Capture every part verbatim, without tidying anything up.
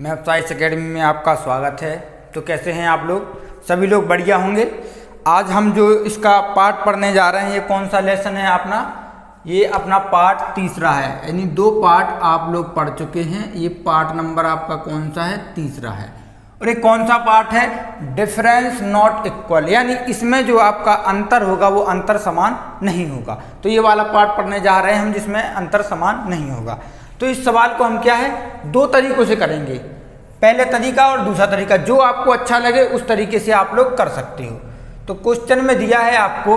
Maps IAS academy में आपका स्वागत है। तो कैसे हैं आप लोग? सभी लोग बढ़िया होंगे। आज हम जो इसका पार्ट पढ़ने जा रहे हैं, ये कौन सा लेसन है अपना? ये अपना पार्ट तीसरा है, यानी दो पार्ट आप लोग पढ़ चुके हैं। ये पार्ट नंबर आपका कौन सा है? तीसरा है। और ये कौन सा पार्ट है? डिफरेंस नॉट इक्वल, यानी इसमें जो आपका अंतर होगा वो अंतर समान नहीं होगा। तो ये वाला पार्ट पढ़ने जा रहे हैं हम, जिसमें अंतर समान नहीं होगा। तो इस सवाल को हम क्या है, दो तरीकों से करेंगे, पहले तरीका और दूसरा तरीका, जो आपको अच्छा लगे उस तरीके से आप लोग कर सकते हो। तो क्वेश्चन में दिया है आपको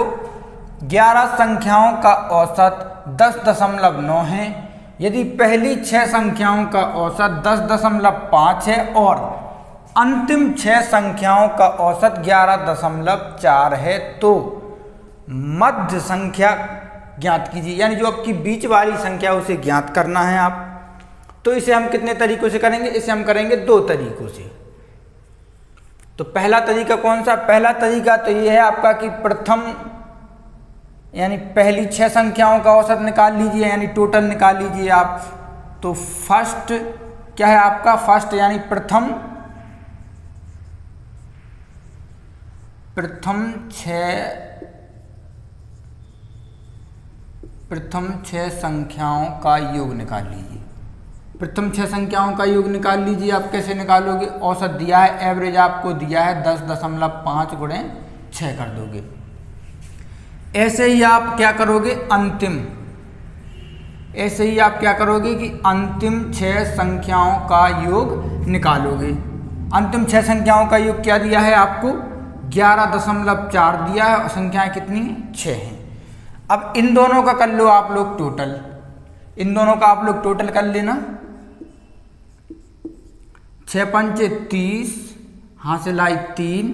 ग्यारह संख्याओं का औसत दस दशमलव नौ है। यदि पहली छः संख्याओं का औसत दस दशमलव पाँच है और अंतिम छः संख्याओं का औसत ग्यारह दशमलव चार है, तो मध्य संख्या ज्ञात कीजिए, यानी जो आपकी बीच वाली संख्या उसे ज्ञात करना है आप। तो इसे हम कितने तरीकों से करेंगे? इसे हम करेंगे दो तरीकों से। तो पहला तरीका कौन सा? पहला तरीका तो ये है आपका कि प्रथम यानी पहली छह संख्याओं का औसत निकाल लीजिए, यानी टोटल निकाल लीजिए आप। तो फर्स्ट क्या है आपका? फर्स्ट यानी प्रथम प्रथम छह प्रथम छः संख्याओं का योग निकाल लीजिए। प्रथम छः संख्याओं का योग निकाल लीजिए आप। कैसे निकालोगे? औसत दिया है, एवरेज आपको दिया है, दस दशमलव पाँच गुणे छः कर दोगे। ऐसे ही आप क्या करोगे अंतिम, ऐसे ही आप क्या करोगे कि अंतिम छः संख्याओं का योग निकालोगे। अंतिम छः संख्याओं का योग क्या दिया है आपको? ग्यारह दशमलव चार दिया है और संख्याएँ कितनी? छः हैं। अब इन दोनों का कर लो आप लोग टोटल, इन दोनों का आप लोग टोटल कर लेना। छः पंचे तीस, यहाँ से लाई तीन,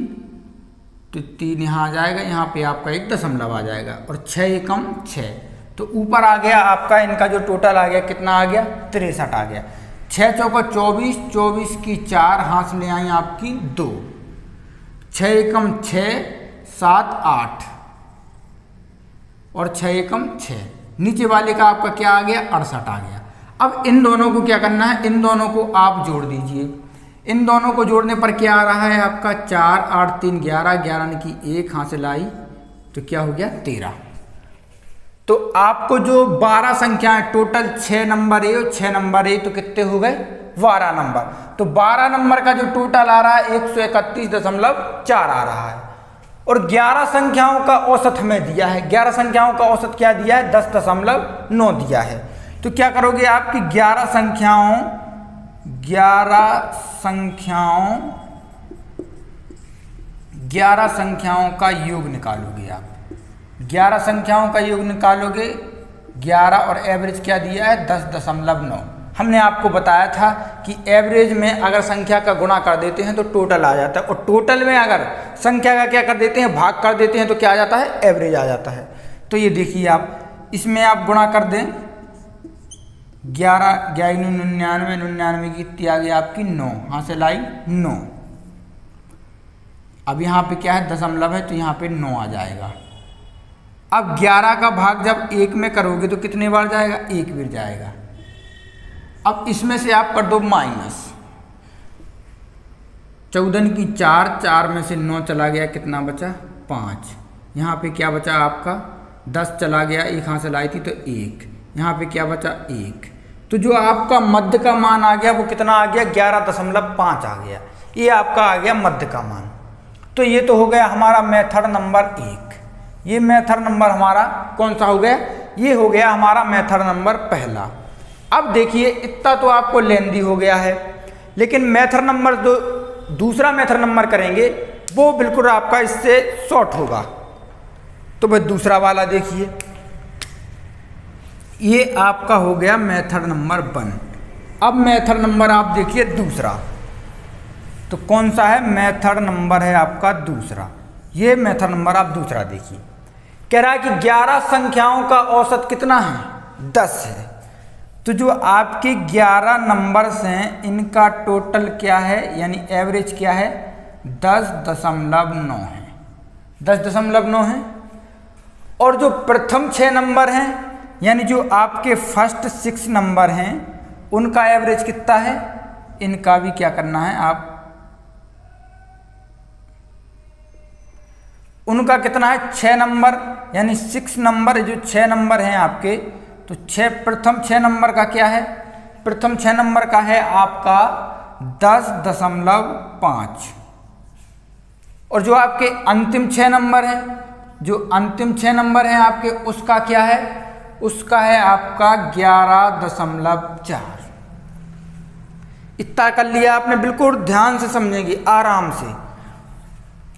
तो तीन यहाँ आ जाएगा, यहाँ पे आपका एक दशमलव आ जाएगा, और छः एकम छः, तो ऊपर आ गया आपका, इनका जो टोटल आ गया कितना आ गया? तिरसठ आ गया। छः चौका चौबीस, चौबीस की चार, यहाँ से ले आई आपकी दो, छः एकम छः, सात आठ, और छः एकम छः, नीचे वाले का आपका क्या आ गया? अड़सठ आ गया। अब इन दोनों को क्या करना है? इन दोनों को आप जोड़ दीजिए। इन दोनों को जोड़ने पर क्या आ रहा है आपका? चार आठ तीन ग्यारह, ग्यारह की एक, हासिल आई तो क्या हो गया? तेरह। तो आपको जो बारह संख्याएं टोटल, छः नंबर ए और छः नंबर ए, तो कितने हो गए? बारह नंबर। तो बारह नंबर का जो टोटल आ रहा है एक सौ इकतीस दशमलव चार आ रहा है। और ग्यारह संख्याओं का औसत हमें दिया है, ग्यारह संख्याओं का औसत क्या दिया है? दस दशमलव नौ दिया है। तो क्या करोगे आपकी ग्यारह संख्याओं ग्यारह संख्याओं ग्यारह संख्याओं का योग निकालोगे आप। ग्यारह संख्याओं का योग निकालोगे, ग्यारह और एवरेज क्या दिया है? दस दशमलव नौ। हमने आपको बताया था कि एवरेज में अगर संख्या का गुणा कर देते हैं तो टोटल आ जाता है, और टोटल में अगर संख्या का क्या कर देते हैं? भाग कर देते हैं तो क्या आ जाता है? एवरेज आ जाता है। तो ये देखिए आप, इसमें आप गुणा कर दें, ग्यारह ग्यारह निन्यानवे, निन्यानवे की कितनी आ गई आपकी? नौ, यहाँ से लाई नौ। अब यहाँ पे क्या है? दशमलव है तो यहाँ पे नौ आ जाएगा। अब ग्यारह का भाग जब एक में करोगे तो कितने बार जाएगा? एक बार जाएगा। अब इसमें से आप कर दो माइनस, चौदह की चार, चार में से नौ चला गया, कितना बचा? पाँच। यहाँ पे क्या बचा आपका? दस चला गया, एक हासिल आई थी तो एक, यहाँ पे क्या बचा? एक। तो जो आपका मध्य का मान आ गया वो कितना आ गया? ग्यारह दशमलव पाँच आ गया। ये आपका आ गया मध्य का मान। तो ये तो हो गया हमारा मेथड नंबर एक। ये मेथड नंबर हमारा कौन सा हो गया? ये हो गया हमारा मेथड नंबर पहला। अब देखिए, इतना तो आपको लेंदी हो गया है, लेकिन मेथड नंबर जो दूसरा मेथड नंबर करेंगे वो बिल्कुल आपका इससे शॉर्ट होगा। तो भाई दूसरा वाला देखिए, ये आपका हो गया मेथड नंबर वन। अब मेथड नंबर आप देखिए दूसरा, तो कौन सा है? मेथड नंबर है आपका दूसरा। ये मेथड नंबर आप दूसरा देखिए, कह रहा है कि ग्यारह संख्याओं का औसत कितना है? दस है। तो जो आपके ग्यारह नंबर्स हैं इनका टोटल क्या है, यानी एवरेज क्या है? दस दशमलव नौ है, दस दशमलव नौ है। और जो प्रथम छः नंबर हैं, यानी जो आपके फर्स्ट सिक्स नंबर हैं, उनका एवरेज कितना है? इनका भी क्या करना है, आप उनका कितना है छः नंबर, यानी सिक्स नंबर, जो छः नंबर हैं आपके, तो छः प्रथम छः नंबर का क्या है, प्रथम छः नंबर का है आपका दस दशमलव पाँच। और जो आपके अंतिम छः नंबर हैं, जो अंतिम छः नंबर हैं आपके, उसका क्या है, उसका है आपका ग्यारह दशमलव चार। इतना कर लिया आपने, बिल्कुल ध्यान से समझेंगे आराम से।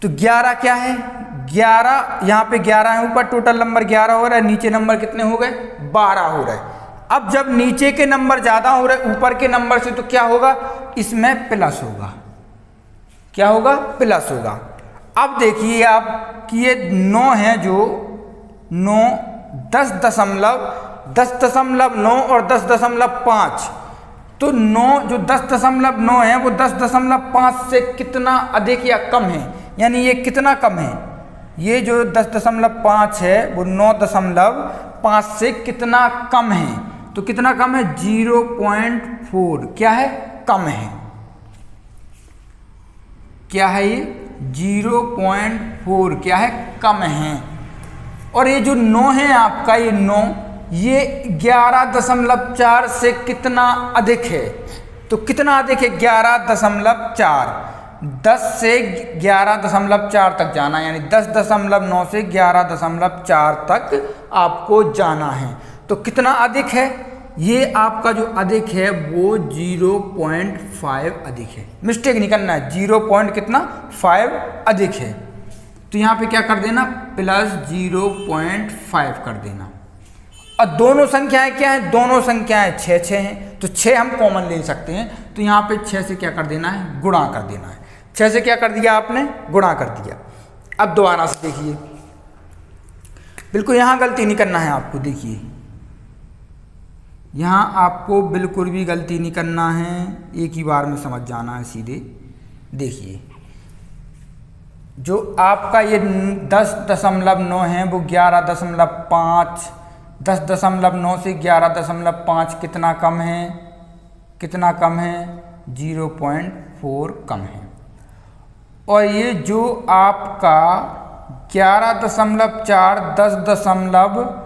तो ग्यारह क्या है, ग्यारह यहाँ पे ग्यारह है, ऊपर टोटल नंबर ग्यारह हो रहा है, नीचे नंबर कितने हो गए बारह हो रहे हैं। अब जब नीचे के नंबर ज़्यादा हो रहे ऊपर के नंबर से, तो क्या होगा, इसमें प्लस होगा, क्या होगा, प्लस होगा। अब देखिए आप कि ये नौ है, जो नौ दस दशमलव दस दशमलव नौ और दस दशमलव पाँच, तो नौ जो दस दशमलव नौ है वो दस दशमलव पाँच से कितना अधिक या कम है, यानी ये कितना कम है, ये जो दस दशमलव पाँच है वो नौ दशमलव पाँच से कितना कम है, तो कितना कम है जीरो पॉइंट फोर, क्या है कम है, क्या है ये जीरो पॉइंट फोर क्या है कम है। और ये जो नौ है आपका, ये नौ ये ग्यारह दशमलव चार से कितना अधिक है, तो कितना अधिक है ग्यारह दशमलव चार, दस से ग्यारह दशमलव चार तक जाना, यानी दस दशमलव नौ से ग्यारह दशमलव चार तक आपको जाना है। तो कितना अधिक है, ये आपका जो अधिक है वो जीरो पॉइंट फाइव अधिक है, मिस्टेक नहीं करना है, जीरो पॉइंट कितना फाइव अधिक है, तो यहाँ पे क्या कर देना प्लस जीरो पॉइंट फाइव कर देना। और दोनों संख्याएं क्या हैं, दोनों संख्याएं छः छः हैं, तो छः हम कॉमन ले सकते हैं, तो यहाँ पे छः से क्या कर देना है गुणा कर देना है, छह से क्या कर दिया आपने गुणा कर दिया। अब दोबारा से देखिए, बिल्कुल यहाँ गलती नहीं करना है आपको, देखिए यहाँ आपको बिल्कुल भी गलती नहीं करना है, एक ही बार में समझ जाना है सीधे। देखिए जो आपका ये दस दशमलव नौ है वो ग्यारह दशमलव पाँच, दस दशमलव नौ से ग्यारह दशमलव पाँच कितना कम है, कितना कम है जीरो पॉइंट फोर कम है। और ये जो आपका ग्यारह दशमलव चार दस दशमलव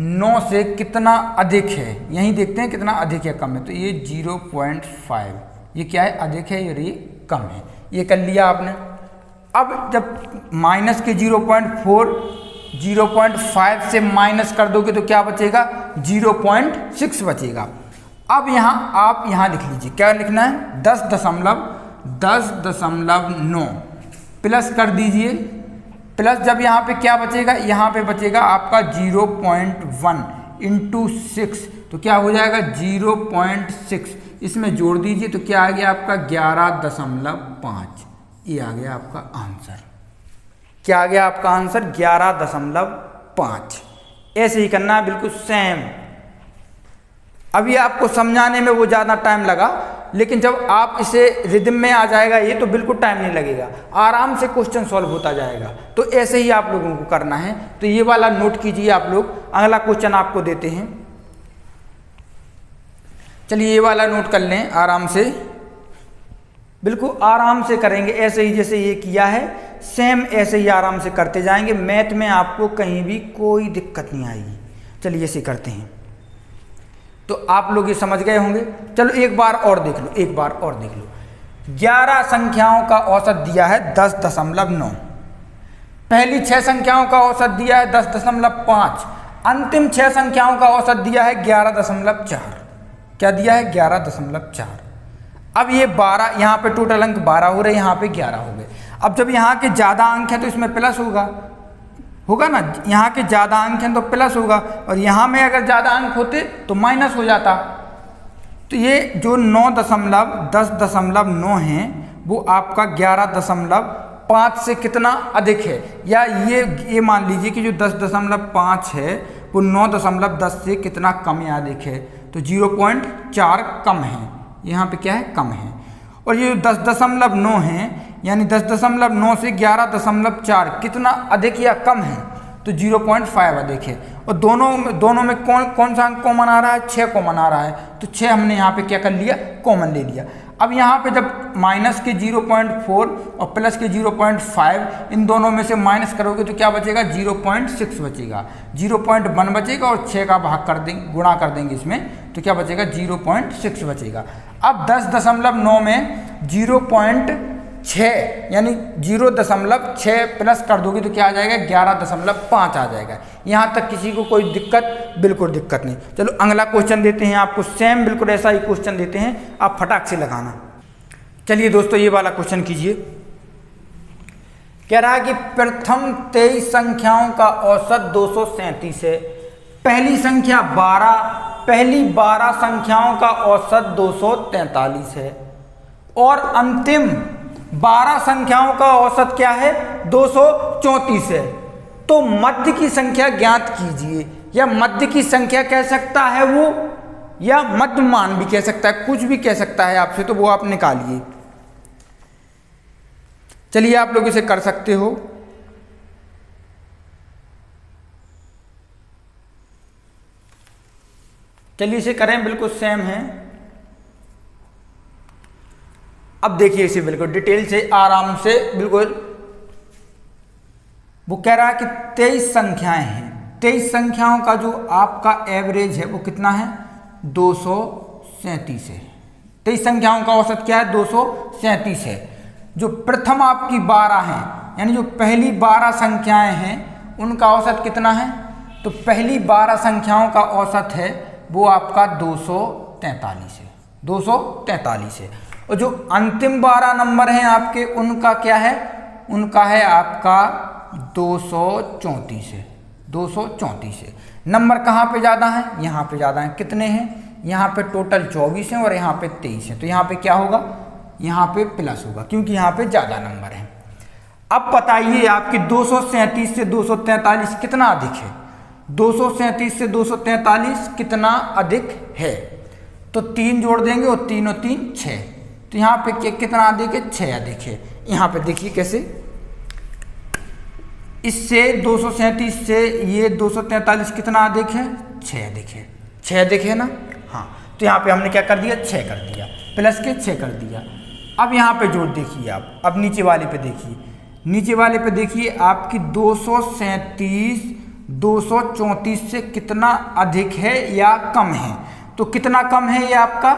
नौ से कितना अधिक है, यहीं देखते हैं कितना अधिक है कम है, तो ये जीरो पॉइंट फाइव, ये क्या है अधिक है और ये कम है, ये कर लिया आपने। अब जब माइनस के zero point four zero point five से माइनस कर दोगे तो क्या बचेगा जीरो पॉइंट सिक्स बचेगा। अब यहाँ आप यहाँ लिख लीजिए, क्या लिखना है दस दशमलव दस दशमलव नौ प्लस कर दीजिए, प्लस जब यहाँ पे क्या बचेगा, यहाँ पे बचेगा आपका zero point one into six, तो क्या हो जाएगा जीरो पॉइंट सिक्स, इसमें जोड़ दीजिए तो क्या आ गया आपका ग्यारह दशमलव पाँच, ये आ गया आपका आंसर, क्या आ गया आपका आंसर ग्यारह दशमलव पाँच। ऐसे ही करना है बिल्कुल सेम। अभी आपको समझाने में वो ज़्यादा टाइम लगा, लेकिन जब आप इसे रिदम में आ जाएगा ये, तो बिल्कुल टाइम नहीं लगेगा, आराम से क्वेश्चन सॉल्व होता जाएगा। तो ऐसे ही आप लोगों को करना है, तो ये वाला नोट कीजिए आप लोग। अगला क्वेश्चन आपको देते हैं, चलिए ये वाला नोट कर लें आराम से, बिल्कुल आराम से करेंगे, ऐसे ही जैसे ये किया है सेम ऐसे ही आराम से करते जाएंगे, मैथ में आपको कहीं भी कोई दिक्कत नहीं आएगी। चलिए ऐसे करते हैं, तो आप लोग ये समझ गए होंगे। चलो एक बार और देख लो, एक बार और देख लो। ग्यारह संख्याओं का औसत दिया है दस दशमलव नौ, पहली छह संख्याओं का औसत दिया है दस दशमलव पाँच, अंतिम छह संख्याओं का औसत दिया है ग्यारह दशमलव चार, क्या दिया है ग्यारह दशमलव चार। अब ये बारह, यहाँ पे टोटल अंक बारह हो रहे, यहाँ पे ग्यारह हो गए। अब जब यहाँ के ज़्यादा अंक हैं तो इसमें प्लस होगा, होगा ना, यहाँ के ज़्यादा अंक हैं तो प्लस होगा, और यहाँ में अगर ज़्यादा अंक होते तो माइनस हो जाता। तो ये जो नौ दशमलव दस दशमलव नौ हैं वो आपका ग्यारह दशमलव पाँच से कितना अधिक है, या ये ये मान लीजिए कि जो दस दशमलव पाँच है वो नौ दशमलव दस से कितना कम या अधिक है, तो जीरो पॉइंट चार कम है, यहाँ पे क्या है कम है। और ये जो दस दशमलव नौ हैं यानी दस दशमलव नौ से ग्यारह दशमलव चार कितना अधिक या कम है, तो जीरो पॉइंट फाइव अधिक है। और दोनों में दोनों में कौन कौन सा अंक कॉमन आ रहा है, छः कॉमन आ रहा है, तो छः हमने यहाँ पे क्या कर लिया कॉमन ले लिया। अब यहाँ पे जब माइनस के ज़ीरो पॉइंट फोर और प्लस के ज़ीरो पॉइंट फाइव इन दोनों में से माइनस करोगे तो क्या बचेगा, ज़ीरो पॉइंट सिक्स बचेगा, ज़ीरो पॉइंट वन बचेगा और छः का भाग कर देंगे, गुणा कर देंगे इसमें तो क्या बचेगा, ज़ीरो पॉइंट सिक्स बचेगा। अब दस दशमलव नौ में ज़ीरो पॉइंट सिक्स यानी जीरो दशमलव छः प्लस कर दोगे तो क्या आ जाएगा, ग्यारह दशमलव पाँच आ जाएगा। यहाँ तक किसी को कोई दिक्कत, बिल्कुल दिक्कत नहीं। चलो अगला क्वेश्चन देते हैं आपको, सेम बिल्कुल ऐसा ही क्वेश्चन देते हैं, आप फटाक से लगाना। चलिए दोस्तों ये वाला क्वेश्चन कीजिए। कह रहा है कि प्रथम तेईस संख्याओं का औसत दो सौ सैंतीस है, पहली संख्या बारह पहली बारह संख्याओं का औसत दो सौ तैंतालीस है और अंतिम बारह संख्याओं का औसत क्या है, दो सौ चौंतीस है। तो मध्य की संख्या ज्ञात कीजिए, या मध्य की संख्या कह सकता है वो, या मध्य मान भी कह सकता है, कुछ भी कह सकता है आपसे, तो वो आप निकालिए। चलिए आप लोग इसे कर सकते हो। चलिए इसे करें, बिल्कुल सेम है। अब देखिए इसे बिल्कुल डिटेल से, आराम से बिल्कुल। वो कह रहा है कि तेईस संख्याएं हैं, तेईस संख्याओं का जो आपका एवरेज है वो कितना है, दो सौ सैंतीस है। तेईस संख्याओं का औसत क्या है, दो सौ सैंतीस है। जो प्रथम आपकी बारह हैं, यानी जो पहली बारह संख्याएं हैं उनका औसत कितना है, तो पहली बारह संख्याओं का औसत है वो आपका दो सौ तैंतालीस है, दो सौ तैंतालीस है। और जो अंतिम बारह नंबर हैं आपके, उनका क्या है, उनका है आपका दो सौ चौंतीस है, दो सौ चौंतीस है। नंबर कहाँ पे ज़्यादा है, यहाँ पे ज़्यादा है। कितने हैं यहाँ पे, टोटल चौबीस हैं और यहाँ पे तेईस हैं, तो यहाँ पे क्या होगा, यहाँ पे प्लस होगा क्योंकि यहाँ पे ज़्यादा नंबर है। अब बताइए आपकी दो सौ सैंतीस से दो सौ तैंतालीस कितना अधिक है, दो सौ सैंतीस से दो सौ तैंतालीस कितना अधिक है, तो तीन जोड़ देंगे और तीन और तीन छः, तो यहाँ पे कितना अधिक है, छः अधिक है। यहाँ पे देखिए कैसे, इससे दो सौ सैंतीस से ये दो सौ तैंतालीस कितना अधिक है, छः अधिक है, छः अधिक है ना, हाँ। तो यहाँ पे हमने क्या कर दिया, छः कर दिया, प्लस के छः कर दिया। अब यहाँ पे जोड़ देखिए आप, अब नीचे वाले पे देखिए, नीचे वाले पे देखिए आपकी दो सौ सैंतीस दो सौ चौंतीस से कितना अधिक है या कम है, तो कितना कम है ये आपका,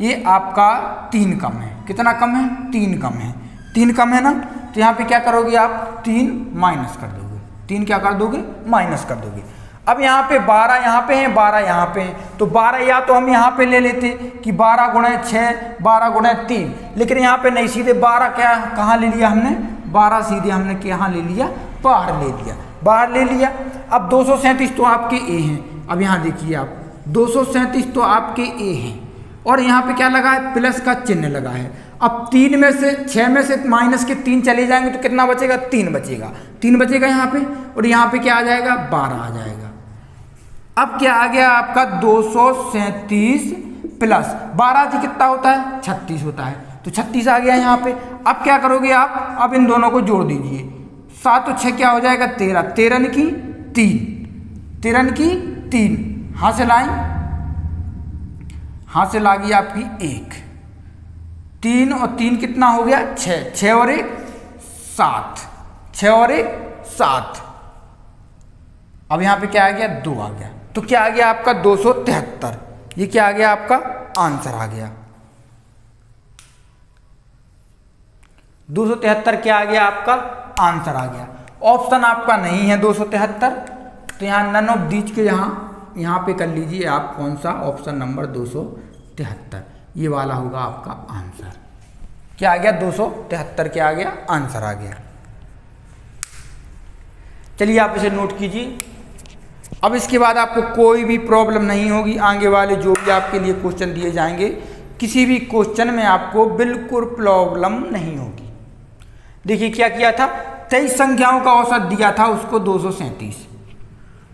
ये आपका तीन कम है, कितना कम है, तीन कम है, तीन कम है ना। तो यहाँ पे क्या करोगे आप, तीन माइनस कर दोगे, तीन क्या कर दोगे, माइनस कर दोगे। अब यहाँ पे बारह यहाँ पे हैं, बारह यहाँ पे हैं, तो बारह या तो हम यहाँ पे ले लेते कि बारह गुणे छः, बारह गुणे तीन, लेकिन यहाँ पे नहीं, सीधे बारह क्या कहाँ ले लिया हमने, बारह सीधे हमने कहाँ ले लिया, बाहर ले लिया, बाहर ले लिया। अब दो सौ सैंतीस तो आपके ए हैं, अब यहाँ देखिए आप, दो सौ सैंतीस तो आपके ए हैं और यहाँ पे क्या लगा है, प्लस का चिन्ह लगा है। अब तीन में से, छः में से माइनस के तीन चले जाएंगे तो कितना बचेगा, तीन बचेगा, तीन बचेगा यहाँ पे, और यहाँ पे क्या आ जाएगा, बारह आ जाएगा। अब क्या आ गया आपका, दो सौ सैंतीस प्लस बारह से कितना होता है, छत्तीस होता है, तो छत्तीस आ गया यहाँ पे। अब क्या करोगे आप, अब इन दोनों को जोड़ दीजिए, सात और छः क्या हो जाएगा, तेरह, तेरह की तीन, तेरह की तीन, हाँ से लाएँ, हाँ से लागी आपकी एक, तीन और तीन कितना हो गया, छः, छः और एक सात, छः और एक सात। अब यहाँ पे क्या आ गया, दो आ गया, तो क्या आ गया आपका दो सौ तिहत्तर, ये क्या आ गया आपका आंसर आ गया। दो सौ तिहत्तर क्या आ गया आपका आंसर आ गया। ऑप्शन आपका नहीं है दो सौ तिहत्तर, तो यहाँ नन ऑफ दीज के यहाँ यहाँ पे कर लीजिए आप, कौन सा ऑप्शन नंबर दो सौ तिहत्तर, ये वाला होगा आपका आंसर। क्या आ गया, दो सौ तिहत्तर क्या आ गया, आंसर आ गया। चलिए आप इसे नोट कीजिए। अब इसके बाद आपको कोई भी प्रॉब्लम नहीं होगी, आगे वाले जो भी आपके लिए क्वेश्चन दिए जाएंगे, किसी भी क्वेश्चन में आपको बिल्कुल प्रॉब्लम नहीं होगी। देखिए क्या किया था, तेईस संख्याओं का औसत दिया था उसको दो सौ सैंतीस,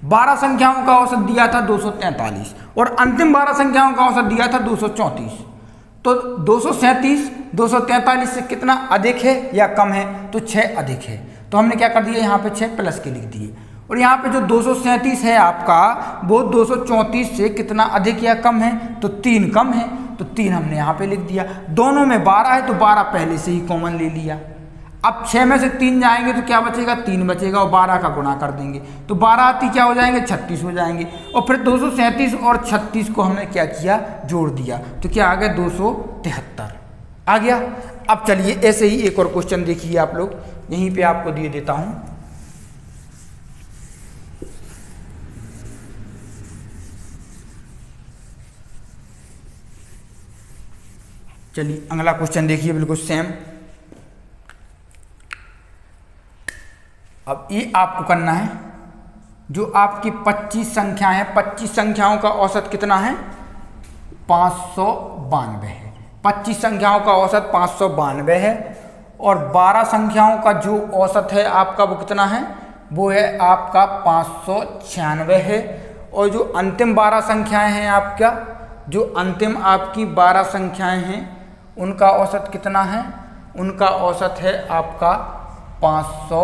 बारह संख्याओं का औसत दिया था दो सौ तैंतालीस और अंतिम बारह संख्याओं का औसत दिया था दो सौ चौंतीस। तो दो सौ सैंतीस दो सौ तैंतालीस से कितना अधिक है या कम है, तो छः अधिक है, तो हमने क्या कर दिया यहाँ पे छः प्लस के लिख दिए। और यहाँ पे जो दो सौ सैंतीस है आपका, वो दो सौ चौंतीस से कितना अधिक या कम है, तो तीन कम है, तो तीन हमने यहाँ पे लिख दिया। दोनों में बारह है तो बारह पहले से ही कॉमन ले लिया। अब छः में से तीन जाएंगे तो क्या बचेगा, तीन बचेगा और बारह का गुणा कर देंगे तो बारह आती क्या हो जाएंगे, छत्तीस हो जाएंगे। और फिर दो सौ सैंतीस और छत्तीस को हमने क्या किया, जोड़ दिया तो क्या आ गया दो सौ तिहत्तर आ गया। अब चलिए ऐसे ही एक और क्वेश्चन देखिए आप लोग, यहीं पे आपको दिए देता हूं। चलिए अगला क्वेश्चन देखिए बिल्कुल सेम। अब ये आपको करना है, जो आपकी पच्चीस संख्या है, पच्चीस संख्याओं का औसत कितना है, पाँच सौ बानवे है। पच्चीस संख्याओं का औसत पाँच सौ बानवे है और बारह संख्याओं का जो औसत है आपका वो कितना है, वो है आपका पाँच सौ छियानवे है। और जो अंतिम बारह संख्याएं हैं आपका, जो अंतिम आपकी बारह संख्याएं हैं उनका औसत कितना है, उनका औसत है आपका पाँच सौ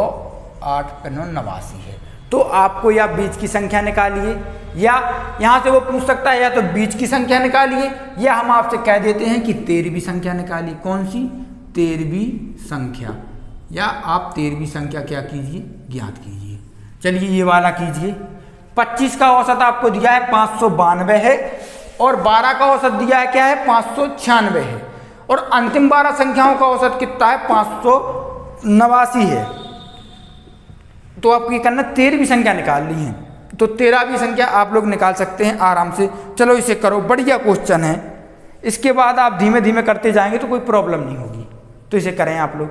आठ पन्नो नवासी है। तो आपको या बीच की संख्या निकालिए, या यहाँ से वो पूछ सकता है या तो बीच की संख्या निकालिए, या हम आपसे कह देते हैं कि तेरहवीं संख्या निकालिए। कौन सी, तेरहवीं संख्या, या आप तेरहवीं संख्या क्या कीजिए, ज्ञात कीजिए। चलिए ये वाला कीजिए। पच्चीस का औसत आपको दिया है पाँच सौ बानवे है और बारह का औसत दिया है क्या है, पाँच सौ छियानवे है। और अंतिम बारह संख्याओं का औसत कितना है, पाँच सौ नवासी है। तो आप ये करना, तेरहवीं संख्या निकाल ली है तो तेरहवीं संख्या आप लोग निकाल सकते हैं आराम से। चलो इसे करो, बढ़िया क्वेश्चन है। इसके बाद आप धीमे धीमे करते जाएंगे तो कोई प्रॉब्लम नहीं होगी। तो इसे करें आप लोग।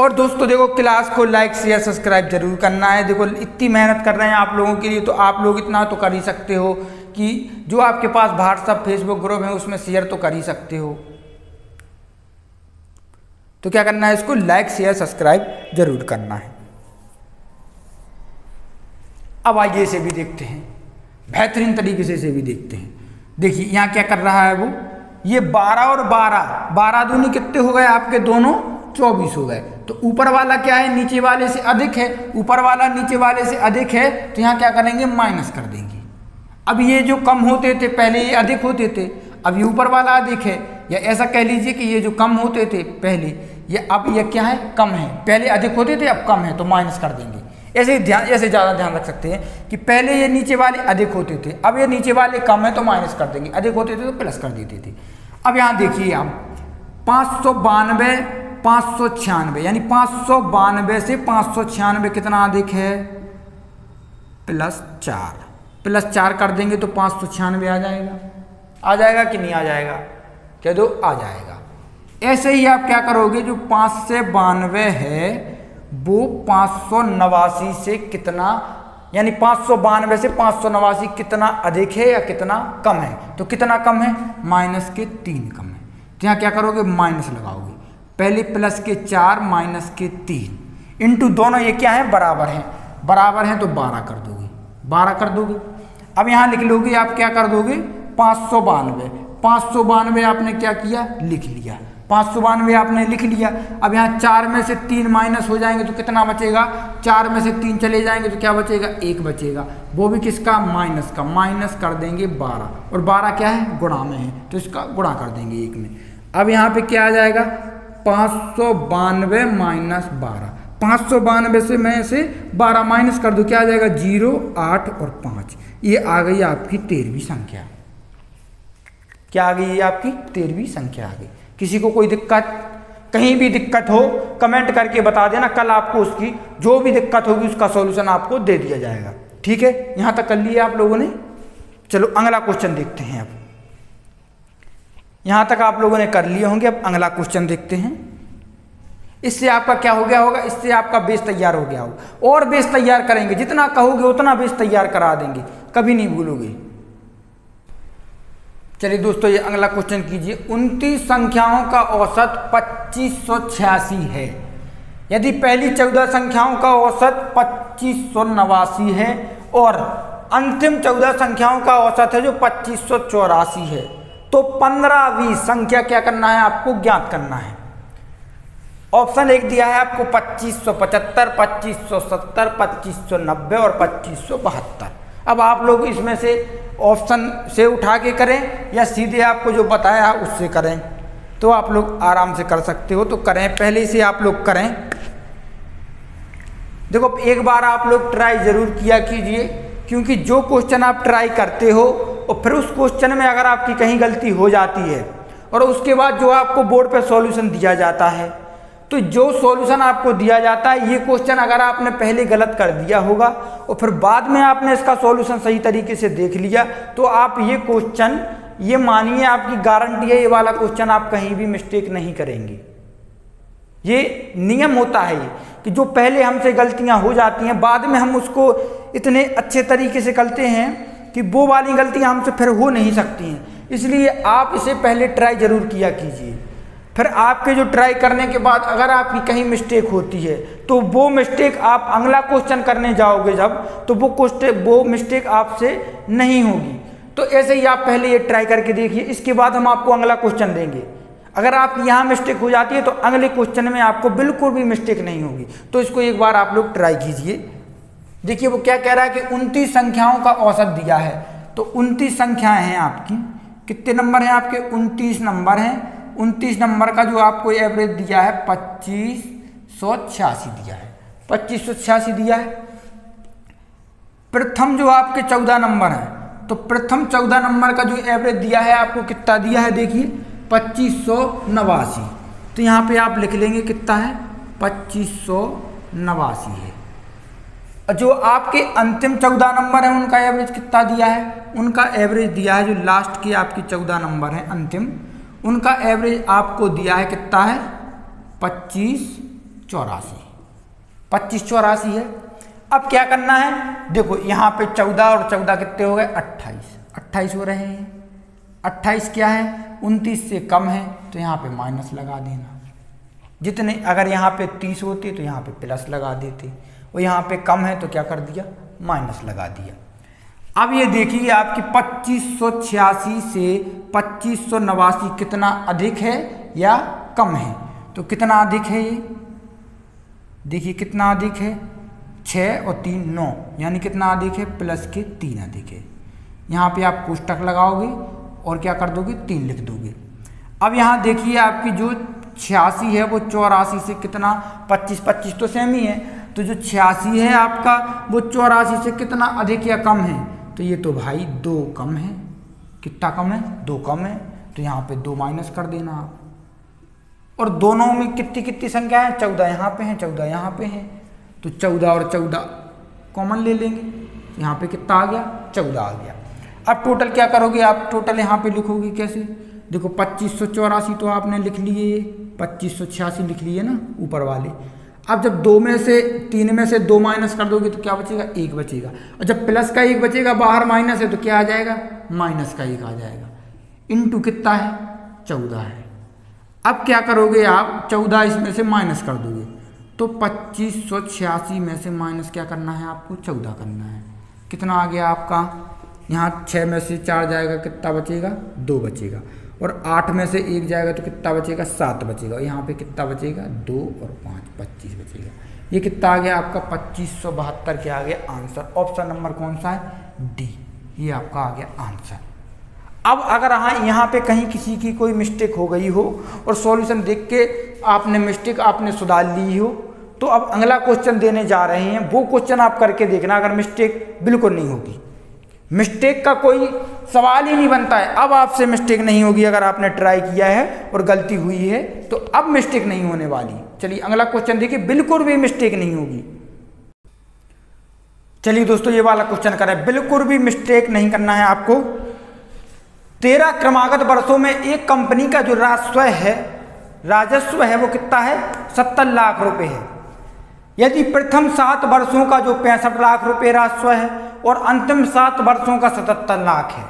और दोस्तों देखो, क्लास को लाइक शेयर सब्सक्राइब जरूर करना है। देखो इतनी मेहनत कर रहे हैं आप लोगों के लिए, तो आप लोग इतना तो कर ही सकते हो कि जो आपके पास व्हाट्सअप फेसबुक ग्रुप है उसमें शेयर तो कर ही सकते हो। तो क्या करना है, इसको लाइक शेयर सब्सक्राइब जरूर करना है। अब आइए इसे भी देखते हैं, बेहतरीन तरीके से इसे भी देखते हैं। देखिए यहाँ क्या कर रहा है वो, ये बारह और बारह, बारह दूनी कितने हो गए आपके, दोनों चौबीस हो गए। तो ऊपर वाला क्या है, नीचे वाले से अधिक है, ऊपर वाला नीचे वाले से अधिक है तो यहाँ क्या करेंगे, माइनस कर देंगे। अब ये जो कम होते थे पहले ये अधिक होते थे, अब ये ऊपर वाला अधिक है, या ऐसा कह लीजिए कि ये जो कम होते थे पहले ये, अब ये क्या है, कम है। पहले अधिक होते थे अब कम है तो माइनस कर देंगे। ऐसे ध्यान, ऐसे ज़्यादा ध्यान रख सकते हैं कि पहले ये नीचे वाले अधिक होते थे, अब ये नीचे वाले कम है तो माइनस कर देंगे, अधिक होते थे तो प्लस कर देते थे। अब यहाँ देखिए आप, पाँच सौ बानवे पाँच सौ छियानवे, यानी पाँच सौ बानवे से पाँच सौ छियानवे कितना अधिक है, प्लस चार, प्लस चार कर देंगे तो पाँच सौ छियानवे आ जाएगा। आ जाएगा कि नहीं आ जाएगा, कह दो आ जाएगा। ऐसे ही आप क्या करोगे, जो पाँच से बानवे है वो पाँच सौ नवासी से कितना, यानी पाँच सौ बानवे से पाँच सौ नवासी कितना अधिक है या कितना कम है, तो कितना कम है, माइनस के तीन कम है। तो यहाँ क्या करोगे, माइनस लगाओगे, पहले प्लस के चार माइनस के तीन इंटू दोनों ये क्या है, बराबर हैं, बराबर हैं तो बारह कर दोगे, बारह कर दोगे। अब यहाँ लिख लोगे आप, क्या कर दोगे, पाँच सौ बानवे, पाँच सौ बानवे आपने क्या किया, लिख लिया, पाँच सौ बानवे आपने लिख लिया। अब यहाँ चार में से तीन माइनस हो जाएंगे तो कितना बचेगा, चार में से तीन चले जाएंगे तो क्या बचेगा, एक बचेगा, वो भी किसका, माइनस का, माइनस कर देंगे बारह, और बारह क्या है, गुणा में है तो इसका गुणा कर देंगे एक में। अब यहाँ पे क्या आ जाएगा, पाँच सौ बानवे माइनस बारह, पाँच सौ बानवे से मैं से बारह माइनस कर दूँ, क्या आ जाएगा, जीरो, आठ और पाँच। ये आ गई आपकी तेरहवीं संख्या, क्या आ गई, ये आपकी तेरहवीं संख्या आ गई। किसी को कोई दिक्कत, कहीं भी दिक्कत हो कमेंट करके बता देना, कल आपको उसकी जो भी दिक्कत होगी उसका सॉल्यूशन आपको दे दिया जाएगा। ठीक है, यहाँ तक कर लिया आप लोगों ने। चलो अगला क्वेश्चन देखते हैं। अब यहाँ तक आप लोगों ने कर लिए होंगे, अब अगला क्वेश्चन देखते हैं। इससे आपका क्या हो गया होगा, इससे आपका बेस तैयार हो गया होगा। और बेस तैयार करेंगे, जितना कहोगे उतना बेस तैयार करा देंगे, कभी नहीं भूलोगे। चलिए दोस्तों ये अगला क्वेश्चन कीजिए। उनतीस संख्याओं का औसत पच्चीस सौ छियासी है, यदि पहली चौदह संख्याओं का औसत पच्चीस सौ नवासी है और अंतिम चौदह संख्याओं का औसत है जो पच्चीस सौ चौरासी है, तो पंद्रहवीं संख्या क्या करना है आपको, ज्ञात करना है। ऑप्शन एक दिया है आपको पच्चीस सौ पचहत्तर, पच्चीस सौ सत्तर, पच्चीस सौ नब्बे और पच्चीस सौ बहत्तर। अब आप लोग इसमें से ऑप्शन से उठा के करें या सीधे आपको जो बताया उससे करें, तो आप लोग आराम से कर सकते हो। तो करें, पहले से आप लोग करें। देखो एक बार आप लोग ट्राई ज़रूर किया कीजिए, क्योंकि जो क्वेश्चन आप ट्राई करते हो और फिर उस क्वेश्चन में अगर आपकी कहीं गलती हो जाती है और उसके बाद जो आपको बोर्ड पे सॉल्यूशन दिया जाता है, तो जो सॉल्यूशन आपको दिया जाता है ये क्वेश्चन अगर आपने पहले गलत कर दिया होगा और फिर बाद में आपने इसका सॉल्यूशन सही तरीके से देख लिया, तो आप ये क्वेश्चन, ये मानिए आपकी गारंटी है, ये वाला क्वेश्चन आप कहीं भी मिस्टेक नहीं करेंगे। ये नियम होता है कि जो पहले हमसे गलतियां हो जाती हैं बाद में हम उसको इतने अच्छे तरीके से करते हैं कि वो वाली गलतियां हमसे फिर हो नहीं सकती हैं। इसलिए आप इसे पहले ट्राई ज़रूर किया कीजिए। फिर आपके जो ट्राई करने के बाद अगर आपकी कहीं मिस्टेक होती है तो वो मिस्टेक आप अगला क्वेश्चन करने जाओगे जब, तो वो क्वेश्चन वो मिस्टेक आपसे नहीं होगी। तो ऐसे ही आप पहले ये ट्राई करके देखिए, इसके बाद हम आपको अगला क्वेश्चन देंगे। अगर आप यहाँ मिस्टेक हो जाती है तो अगले क्वेश्चन में आपको बिल्कुल भी मिस्टेक नहीं होगी। तो इसको एक बार आप लोग ट्राई कीजिए। देखिए वो क्या कह रहा है कि उनतीस संख्याओं का औसत दिया है, तो उनतीस संख्याएँ हैं आपकी। कितने नंबर हैं आपके? उनतीस नंबर हैं। उनतीस नंबर का जो आपको एवरेज दिया है पच्चीस सौ छियासी दिया है, पच्चीस सौ छियासी दिया है। प्रथम जो आपके चौदह नंबर है, तो प्रथम चौदह नंबर का जो एवरेज दिया है आपको कितना दिया है? देखिए पच्चीस सौ नवासी। तो यहाँ पे आप लिख लेंगे कितना है, पच्चीस सौ नवासी है। जो आपके अंतिम चौदह नंबर है उनका एवरेज कितना दिया है? उनका एवरेज दिया है, जो लास्ट के आपके चौदह नंबर हैं अंतिम, उनका एवरेज आपको दिया है कितना है? पच्चीस चौरासी, पच्चीस चौरासी है। अब क्या करना है? देखो यहाँ पे चौदह और चौदह कितने हो गए? अट्ठाईस, अट्ठाईस हो रहे हैं। अट्ठाईस क्या है? उनतीस से कम है, तो यहाँ पे माइनस लगा देना। जितने अगर यहाँ पे तीस होते तो यहाँ पे प्लस लगा देते, और यहाँ पे कम है तो क्या कर दिया? माइनस लगा दिया। अब ये देखिए आपकी पच्चीस सौ छियासी से पच्चीस सौ नवासी कितना अधिक है या कम है? तो कितना अधिक है ये? देखिए कितना अधिक है, छः और तीन नौ, यानी कितना अधिक है? प्लस के तीन अधिक है। यहाँ पे आप कोष्टक लगाओगे और क्या कर दोगे? तीन लिख दोगे। अब यहाँ देखिए आपकी जो छियासी है वो चौरासी से कितना, पच्चीस पच्चीस तो सेम ही है, तो जो छियासी है आपका वो चौरासी से कितना अधिक या कम है? तो ये तो भाई दो कम है। कितना कम है? दो कम है, तो यहाँ पे दो माइनस कर देना आप। और दोनों में कितनी कितनी संख्या है? चौदह यहाँ पे हैं, चौदह यहाँ पे हैं, तो चौदह और चौदह कॉमन ले लेंगे। यहाँ पे कितना आ गया? चौदह आ गया। अब टोटल क्या करोगे आप? टोटल यहाँ पे लिखोगे कैसे? देखो पच्चीस सौ चौरासी तो आपने लिख लिए, पच्चीस सौ छियासी लिख लिए ना ऊपर वाले। अब जब दो में से, तीन में से दो माइनस कर दोगे तो क्या बचेगा? एक बचेगा। और जब प्लस का एक बचेगा, बाहर माइनस है, तो क्या आ जाएगा? माइनस का एक आ जाएगा। इनटू कितना है? चौदह है। अब क्या करोगे आप? चौदह इसमें से माइनस कर दोगे, तो पच्चीस सौ छियासी में से माइनस क्या करना है आपको? चौदह करना है। कितना आ गया आपका? यहाँ छः में से चार जाएगा, कितना बचेगा? दो बचेगा। और आठ में से एक जाएगा तो कितना बचेगा? सात बचेगा। और यहाँ पे कितना बचेगा? दो और पाँच, पच्चीस बचेगा। ये कितना आ गया आपका? पच्चीस सौ बहत्तर क्या आ गया आंसर? ऑप्शन नंबर कौन सा है? डी, ये आपका आ गया आंसर। अब अगर हाँ यहाँ पे कहीं किसी की कोई मिस्टेक हो गई हो और सॉल्यूशन देख के आपने मिस्टेक आपने सुधार ली हो, तो अब अगला क्वेश्चन देने जा रहे हैं, वो क्वेश्चन आप करके देखना। अगर मिस्टेक बिल्कुल नहीं होगी, मिस्टेक का कोई सवाल ही नहीं बनता है। अब आपसे मिस्टेक नहीं होगी अगर आपने ट्राई किया है और गलती हुई है, तो अब मिस्टेक नहीं होने वाली। चलिए अगला क्वेश्चन देखिए, बिल्कुल भी मिस्टेक नहीं होगी। चलिए दोस्तों ये वाला क्वेश्चन करें, बिल्कुल भी मिस्टेक नहीं करना है आपको। तेरह क्रमागत वर्षों में एक कंपनी का जो राजस्व है, राजस्व है वो कितना है? सत्तर लाख रुपये है। यदि प्रथम सात वर्षों का जो पैंसठ लाख रुपये राजस्व है और अंतिम सात वर्षों का सतहत्तर लाख है,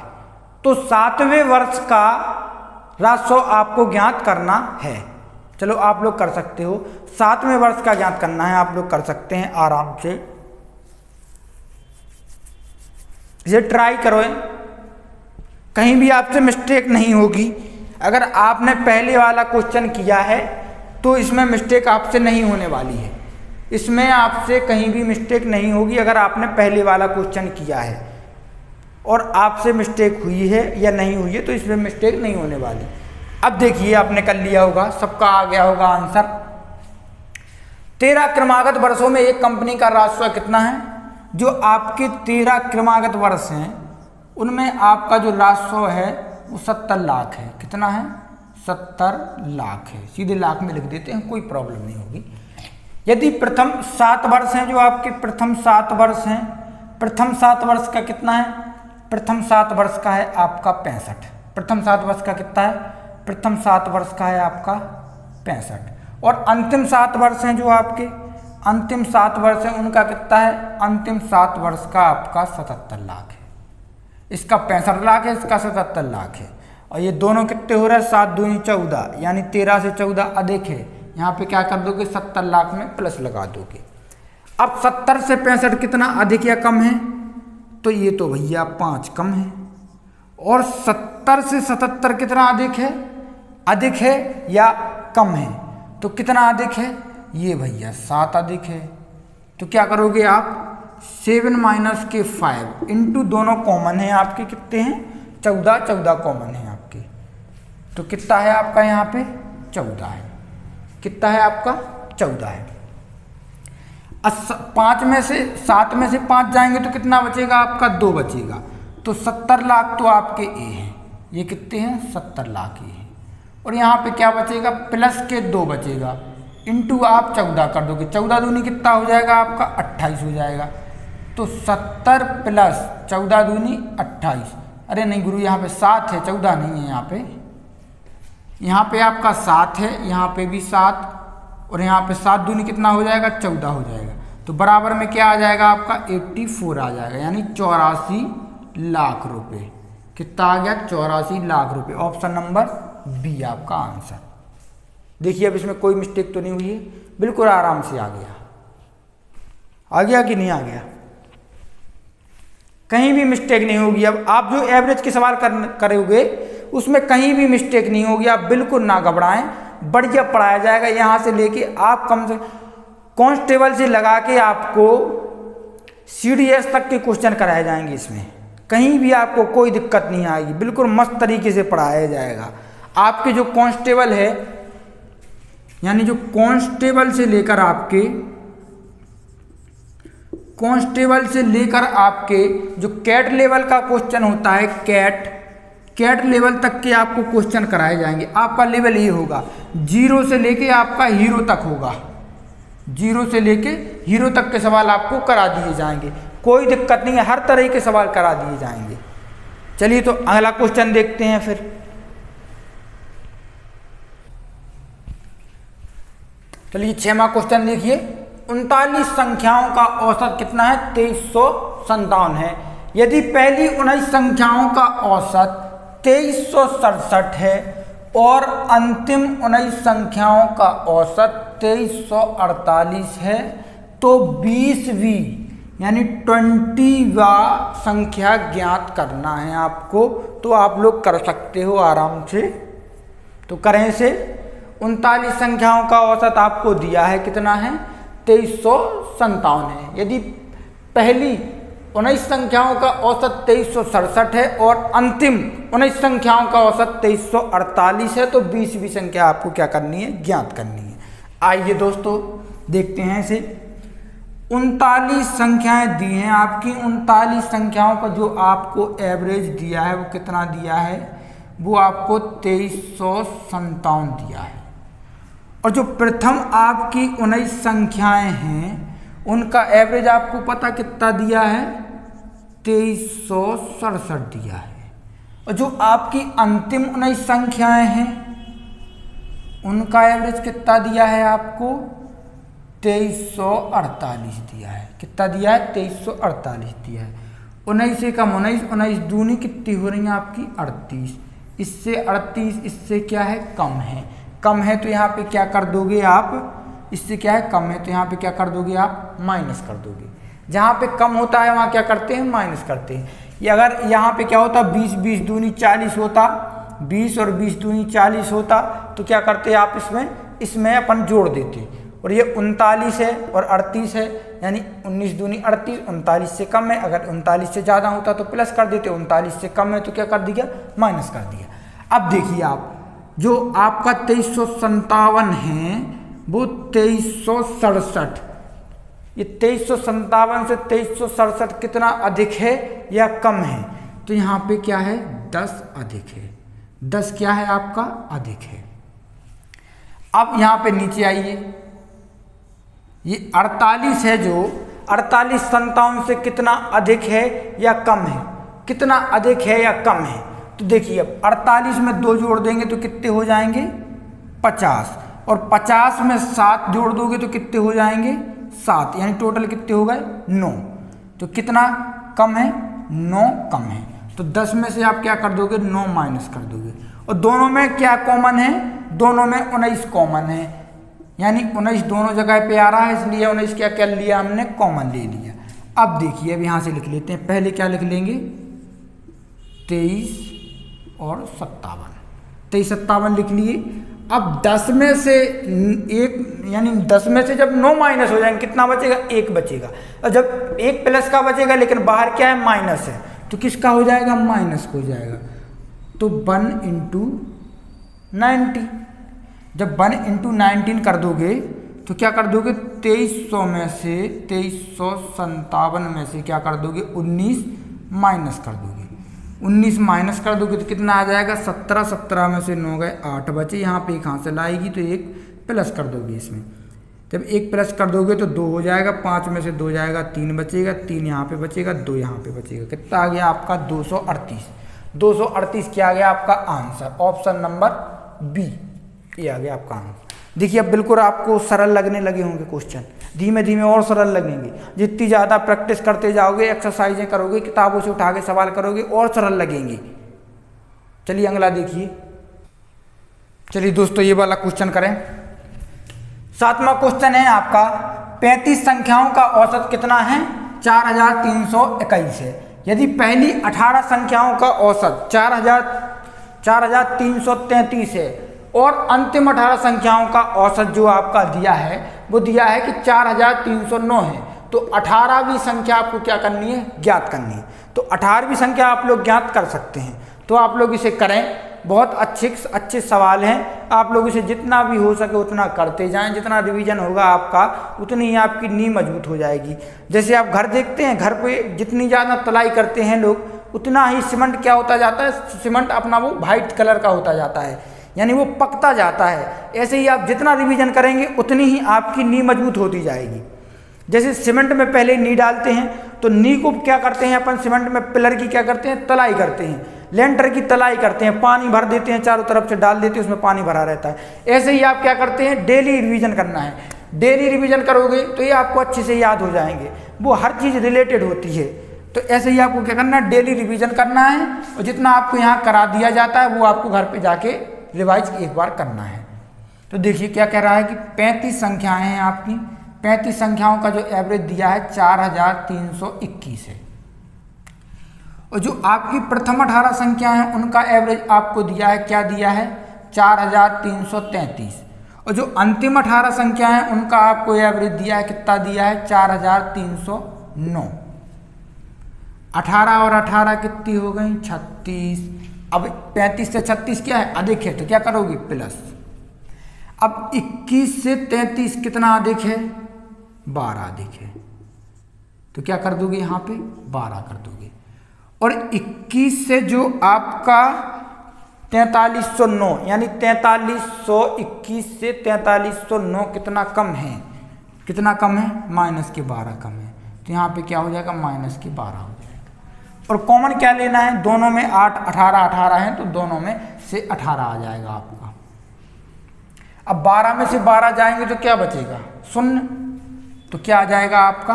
तो सातवें वर्ष का राजस्व आपको ज्ञात करना है। चलो आप लोग कर सकते हो, सातवें वर्ष का ज्ञात करना है, आप लोग कर सकते हैं आराम से। ये ट्राई करो, कहीं भी आपसे मिस्टेक नहीं होगी। अगर आपने पहले वाला क्वेश्चन किया है तो इसमें मिस्टेक आपसे नहीं होने वाली है, इसमें आपसे कहीं भी मिस्टेक नहीं होगी अगर आपने पहले वाला क्वेश्चन किया है। और आपसे मिस्टेक हुई है या नहीं हुई है, तो इसमें मिस्टेक नहीं होने वाली। अब देखिए आपने कर लिया होगा, सबका आ गया होगा आंसर। तेरह क्रमागत वर्षों में एक कंपनी का राजस्व कितना है? जो आपके तेरह क्रमागत वर्ष हैं उनमें आपका जो राजस्व है वो सत्तर लाख है। कितना है? सत्तर लाख है। सीधे लाख में लिख देते हैं, कोई प्रॉब्लम नहीं होगी। यदि प्रथम सात वर्ष हैं, जो आपके प्रथम सात वर्ष हैं, प्रथम सात वर्ष का कितना है? प्रथम सात वर्ष का है आपका पैंसठ। प्रथम सात वर्ष का कितना है? प्रथम सात वर्ष का है आपका पैंसठ। और अंतिम सात वर्ष हैं जो आपके अंतिम सात वर्ष हैं उनका कितना है? अंतिम सात वर्ष का आपका सतहत्तर लाख है। इसका पैंसठ लाख है, इसका सतहत्तर लाख है। और ये दोनों कितने हो रहे हैं? सात दूनी चौदह, यानी तेरह से चौदह अधिक है। यहाँ पे क्या कर दोगे? सत्तर लाख में प्लस लगा दोगे। अब सत्तर से पैंसठ कितना अधिक या कम है? तो ये तो भैया पाँच कम है। और सत्तर से सतहत्तर कितना अधिक है? अधिक है या कम है? तो कितना अधिक है? ये भैया सात अधिक है। तो क्या करोगे आप? सेवन माइनस के फाइव इंटू दोनों कॉमन है आपके, कितने हैं? चौदह। चौदह कॉमन है आपके, तो कितना है आपका यहाँ पे? चौदह है। कितना है आपका? चौदह है। पाँच में से सात में से पाँच जाएंगे तो कितना बचेगा आपका? दो बचेगा। तो सत्तर लाख तो आपके ए हैं, ये कितने हैं? सत्तर लाख ए हैं। और यहाँ पे क्या बचेगा? प्लस के दो बचेगा, इंटू आप चौदह कर दोगे। चौदह दूनी कितना हो जाएगा आपका? अट्ठाईस हो जाएगा। तो सत्तर प्लस चौदह दूनी अट्ठाईस। अरे नहीं गुरु, यहाँ पे सात है, चौदह नहीं है। यहाँ पे यहाँ पे आपका सात है, यहाँ पे भी सात, और यहाँ पे सात दूनी कितना हो जाएगा? चौदह हो जाएगा। तो बराबर में क्या आ जाएगा आपका? एट्टी फोर आ जाएगा, यानी चौरासी लाख रुपए। कितना आ गया? चौरासी लाख रुपए। ऑप्शन नंबर बी आपका आंसर। देखिए अब इसमें कोई मिस्टेक तो नहीं हुई है, बिल्कुल आराम से आ गया। आ गया कि नहीं आ गया? कहीं भी मिस्टेक नहीं होगी। अब आप जो एवरेज के सवाल करोगे उसमें कहीं भी मिस्टेक नहीं होगी। आप बिल्कुल ना घबराएं, बढ़िया पढ़ाया जाएगा। यहाँ से लेके आप कम से कॉन्स्टेबल से लगा के आपको सी डी एस तक के क्वेश्चन कराए जाएंगे। इसमें कहीं भी आपको कोई दिक्कत नहीं आएगी, बिल्कुल मस्त तरीके से पढ़ाया जाएगा। आपके जो कांस्टेबल है, यानी जो कांस्टेबल से लेकर आपके कांस्टेबल से लेकर आपके जो कैट लेवल का क्वेश्चन होता है, कैट कैट लेवल तक के आपको क्वेश्चन कराए जाएंगे। आपका लेवल ये होगा, जीरो से लेके आपका हीरो तक होगा। जीरो से लेके हीरो तक के सवाल आपको करा दिए जाएंगे, कोई दिक्कत नहीं है। हर तरह के सवाल करा दिए जाएंगे। चलिए तो अगला क्वेश्चन देखते हैं फिर। चलिए छठवां क्वेश्चन देखिए। उनतालीस संख्याओं का औसत कितना है? तेईस सौ संतावन है। यदि पहली उन्नीस संख्याओं का औसत तेईस सौ सड़सठ है और अंतिम उन्नीस संख्याओं का औसत तेईस सौ अड़तालीस है, तो बीसवीं यानी ट्वेंटीवा संख्या ज्ञात करना है आपको। तो आप लोग कर सकते हो आराम से। तो करें इसे। उनतालीस संख्याओं का औसत आपको दिया है, कितना है? तेईस सौ संतावन है। यदि पहली उन्नीस संख्याओं का औसत तेईस सौ सड़सठ है और अंतिम उन्नीस संख्याओं का औसत तेईस सौ अड़तालीस है, तो बीसवीं संख्या आपको क्या करनी है? ज्ञात करनी है। आइए दोस्तों देखते हैं इसे। उनतालीस संख्याएं दी हैं आपकी। उनतालीस संख्याओं का जो आपको एवरेज दिया है वो कितना दिया है? वो आपको तेईस सौ संतावन दिया है। और जो प्रथम आपकी उन्नीस संख्याएं हैं उनका एवरेज आपको पता कितना दिया है? तेईस सौ सड़सठ दिया है। और जो आपकी अंतिम उन्नीस संख्याएं हैं उनका एवरेज कितना दिया है आपको? तेईस सौ अड़तालीस दिया है। कितना दिया है? तेईस सौ अड़तालीस दिया है। उन्नीस से कम उन्नीस, उन्नीस दूनी कितनी हो रही है आपकी? अड़तीस। इससे अड़तीस इससे क्या है? कम है। कम है तो यहाँ पे क्या कर दोगे आप? इससे क्या है? कम है, तो यहाँ पे क्या कर दोगे आप? माइनस कर दोगे। जहाँ पे कम होता है वहाँ क्या करते हैं? माइनस करते हैं। ये अगर यहाँ पे क्या होता? बीस बीस दूनी चालीस होता, बीस और बीस दूनी चालीस होता, तो क्या करते आप इसमें इसमें अपन जोड़ देते। और ये उनतालीस है और अड़तीस है, यानी उन्नीस दूनी अड़तीस, उनतालीस से कम है। अगर उनतालीस से ज़्यादा होता तो प्लस कर देते, उनतालीस से कम है तो क्या कर दिया, माइनस कर दिया। अब देखिए आप जो आपका तेईस सौ संतावन है वो तेईस सौ सड़सठ, ये तेईस सौ संतावन से तेईस सौ सड़सठ कितना अधिक है या कम है, तो यहाँ पे क्या है दस अधिक है, दस क्या है आपका अधिक है। अब यहाँ पे नीचे आइए, ये अड़तालीस है जो अड़तालीस संतावन से कितना अधिक है या कम है, कितना अधिक है या कम है। तो देखिए अब अड़तालीस में दो जोड़ देंगे तो कितने हो जाएंगे पचास, और पचास में सात जोड़ दोगे तो कितने हो जाएंगे सात, यानी टोटल कितने हो गए नौ। तो कितना कम है, नौ कम है, तो दस में से आप क्या कर दोगे नौ माइनस कर दोगे। और दोनों में क्या कॉमन है, दोनों में उन्नीस कॉमन है, यानी उन्नीस दोनों जगह पे आ रहा है, इसलिए उन्नीस क्या क्या लिया हमने कॉमन ले लिया। अब देखिए अब यहाँ से लिख लेते हैं, पहले क्या लिख लेंगे तेईस और सत्तावन, तेईस सत्तावन लिख लिए। अब दस में से एक, यानी दस में से जब नौ माइनस हो जाएंगे कितना बचेगा, एक बचेगा, और जब एक प्लस का बचेगा लेकिन बाहर क्या है माइनस है, तो किसका हो जाएगा माइनस हो जाएगा। तो वन इंटू नाइन्टी, जब वन इंटू नाइनटीन कर दोगे तो क्या कर दोगे तेईस सौ में से तेईस सौ संतावन में से क्या कर दोगे उन्नीस माइनस कर दोगे, उन्नीस माइनस कर दोगे तो कितना आ जाएगा सत्रह, सत्रह में से नौ गए आठ बचे, यहाँ पे एक हाथ से लाएगी तो एक प्लस कर दोगे इसमें, जब एक प्लस कर दोगे तो दो हो जाएगा, पाँच में से दो जाएगा तीन बचेगा, तीन यहाँ पे बचेगा दो यहाँ पे बचेगा, कितना आ गया आपका दो सौ अड़तीस, दो सौ अड़तीस क्या आ गया आपका आंसर, ऑप्शन नंबर बी ये आ गया आपका आंसर। देखिए अब बिल्कुल आपको सरल लगने लगे होंगे क्वेश्चन, धीमे धीमे और सरल लगेंगे, जितनी ज़्यादा प्रैक्टिस करते जाओगे, एक्सरसाइजें करोगे, किताबों से उठा के सवाल करोगे और सरल लगेंगे। चलिए अगला देखिए, चलिए दोस्तों ये वाला क्वेश्चन करें। सातवां क्वेश्चन है आपका पैंतीस संख्याओं का औसत कितना है चार हजार तीन सौ इक्कीस है। यदि पहली अठारह संख्याओं का औसत चार हजार चार हजार तीन सौ तैंतीस है और अंतिम अठारह संख्याओं का औसत जो आपका दिया है वो दिया है कि चार हजार तीन सौ नौ है, तो अठारहवीं संख्या आपको क्या करनी है ज्ञात करनी है। तो अठारहवीं संख्या आप लोग ज्ञात कर सकते हैं, तो आप लोग इसे करें, बहुत अच्छे अच्छे सवाल हैं, आप लोग इसे जितना भी हो सके उतना करते जाएं, जितना रिवीजन होगा आपका उतनी ही आपकी नींव मजबूत हो जाएगी। जैसे आप घर देखते हैं, घर पे जितनी ज़्यादा तलाई करते हैं लोग उतना ही सीमेंट क्या होता जाता है, सीमेंट अपना वो वाइट कलर का होता जाता है, यानी वो पकता जाता है। ऐसे ही आप जितना रिवीजन करेंगे उतनी ही आपकी नींव मजबूत होती जाएगी। जैसे सीमेंट में पहले नी डालते हैं तो नी को क्या करते हैं अपन, सीमेंट में पिलर की क्या करते हैं तलाई करते हैं, लेंटर की तलाई करते हैं, पानी भर देते हैं, चारों तरफ से डाल देते हैं, उसमें पानी भरा रहता है। ऐसे ही आप क्या करते हैं डेली रिवीजन करना है, डेली रिवीजन करोगे तो ये आपको अच्छे से याद हो जाएंगे, वो हर चीज़ रिलेटेड होती है। तो ऐसे ही आपको क्या करना है डेली रिवीजन करना है, और जितना आपको यहाँ करा दिया जाता है वो आपको घर पर जाके रिवाइज एक बार करना है। तो देखिए क्या कह रहा है कि पैंतीस संख्याएँ हैं आपकी, पैंतीस संख्याओं का जो एवरेज दिया है चार हजार तीन सौ इक्कीस है, और जो आपकी प्रथम अठारह संख्या है उनका एवरेज आपको दिया है, क्या दिया है चार हजार तीन सौ तैंतीस, और जो अंतिम अठारह संख्या है उनका आपको एवरेज दिया है कितना दिया है चार हजार तीन सौ नौ। अठारह और अठारह कितनी हो गई छत्तीस, अब पैंतीस से छत्तीस क्या है अधिक है, तो क्या करोगे प्लस। अब इक्कीस से तैंतीस कितना अधिक है बारह अधिक है, तो क्या कर दोगे यहाँ पे बारह कर दोगे, और इक्कीस से जो आपका तैंतालीस सौ नौ यानी तैंतालीस सौ इक्कीस से तैंतालीस सौ नौ कितना कम है, कितना कम है माइनस के बारह कम है, तो यहाँ पे क्या हो जाएगा माइनस के बारह हो जाएगा। और कॉमन क्या लेना है, दोनों में आठ अठारह अठारह है तो दोनों में से अठारह आ जाएगा आपका। अब बारह में से बारह जाएंगे तो क्या बचेगा शून्य, तो क्या आ जाएगा आपका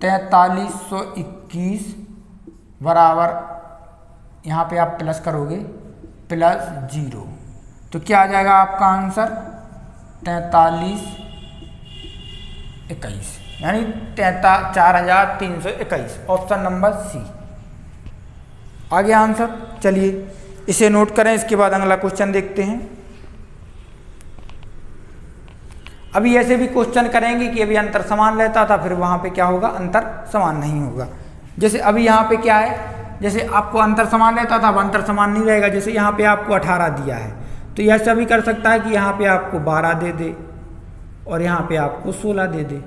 तैंतालीस सौ इक्कीस बराबर, यहाँ पे आप प्लस करोगे प्लस जीरो, तो क्या आ जाएगा आपका आंसर तैंतालीस इक्कीस, यानी तैंता चार हजार तीन सौ इक्कीस ऑप्शन नंबर सी आ गया आंसर। चलिए इसे नोट करें, इसके बाद अगला क्वेश्चन देखते हैं। अभी ऐसे भी क्वेश्चन करेंगे कि अभी अंतर समान रहता था, फिर वहाँ पे क्या होगा, अंतर समान नहीं होगा। जैसे अभी यहाँ पे क्या है, जैसे आपको अंतर समान रहता था, अब अंतर समान नहीं रहेगा। जैसे यहाँ पे आपको अठारह दिया है, तो यह सभी कर सकता है कि यहाँ पे आपको बारह दे दे और यहाँ पे आपको सोलह दे दे,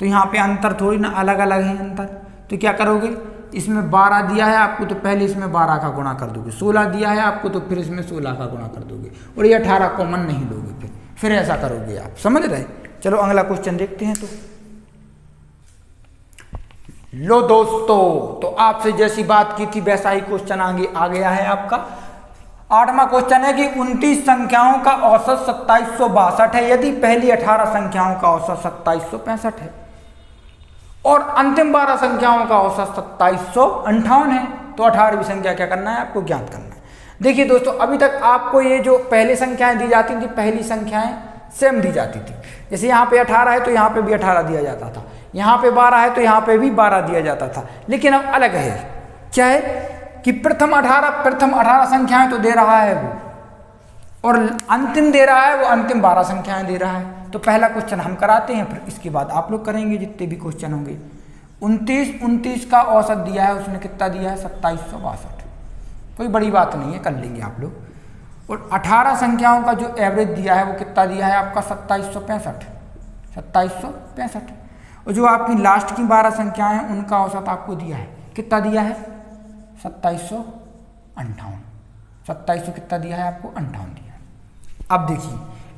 तो यहाँ पे अंतर थोड़ी ना अलग अलग है अंतर। तो क्या करोगे, इसमें बारह दिया है आपको तो पहले इसमें बारह का गुणा कर दोगे, सोलह दिया है आपको तो फिर इसमें सोलह का गुणा कर दोगे, और ये अठारह कॉमन नहीं लोगे, फिर फिर ऐसा करोगे आप, समझ रहे। चलो अगला क्वेश्चन देखते हैं। तो लो दोस्तों, तो आपसे जैसी बात की थी वैसा ही क्वेश्चन आगे आ गया है आपका। आठवां क्वेश्चन है कि उनतीस संख्याओं का औसत सत्ताईस सौ बासठ है, यदि पहली अठारह संख्याओं का औसत सत्ताईस सौ पैंसठ है और अंतिम बारह संख्याओं का औसत सत्ताईस सौ अंठावन है, तो अठारहवीं संख्या क्या करना है, आपको ज्ञात करना है। देखिए दोस्तों, अभी तक आपको ये जो पहले संख्याएं दी जाती थी, पहली संख्याएं सेम दी जाती थी। जैसे यहाँ पे अठारह है तो यहाँ पे भी अठारह दिया जाता था, यहाँ पे बारह है तो यहाँ पे भी बारह दिया जाता था, लेकिन अब अलग है। क्या है कि प्रथम अठारह प्रथम अठारह संख्याएं तो दे रहा है वो, और अंतिम दे रहा है वो अंतिम बारह संख्याएं दे रहा है। तो पहला क्वेश्चन हम कराते हैं, फिर इसके बाद आप लोग करेंगे जितने भी क्वेश्चन होंगे। उनतीस उनतीस का औसत दिया है, उसने कितना दिया है, सत्ताईस सौ बासठ, कोई बड़ी बात नहीं है, कर लेंगे आप लोग। और अठारह संख्याओं का जो एवरेज दिया है वो कितना दिया है आपका, सत्ताईस सौ पैंसठ सत्ताईस सौ पैंसठ और जो आपकी लास्ट की बारह संख्याएँ हैं उनका औसत आपको दिया है, कितना दिया है, सत्ताईस सौ अंठावन सत्ताईस सौ कितना दिया है आपको, अंठावन दिया है। अब देखिए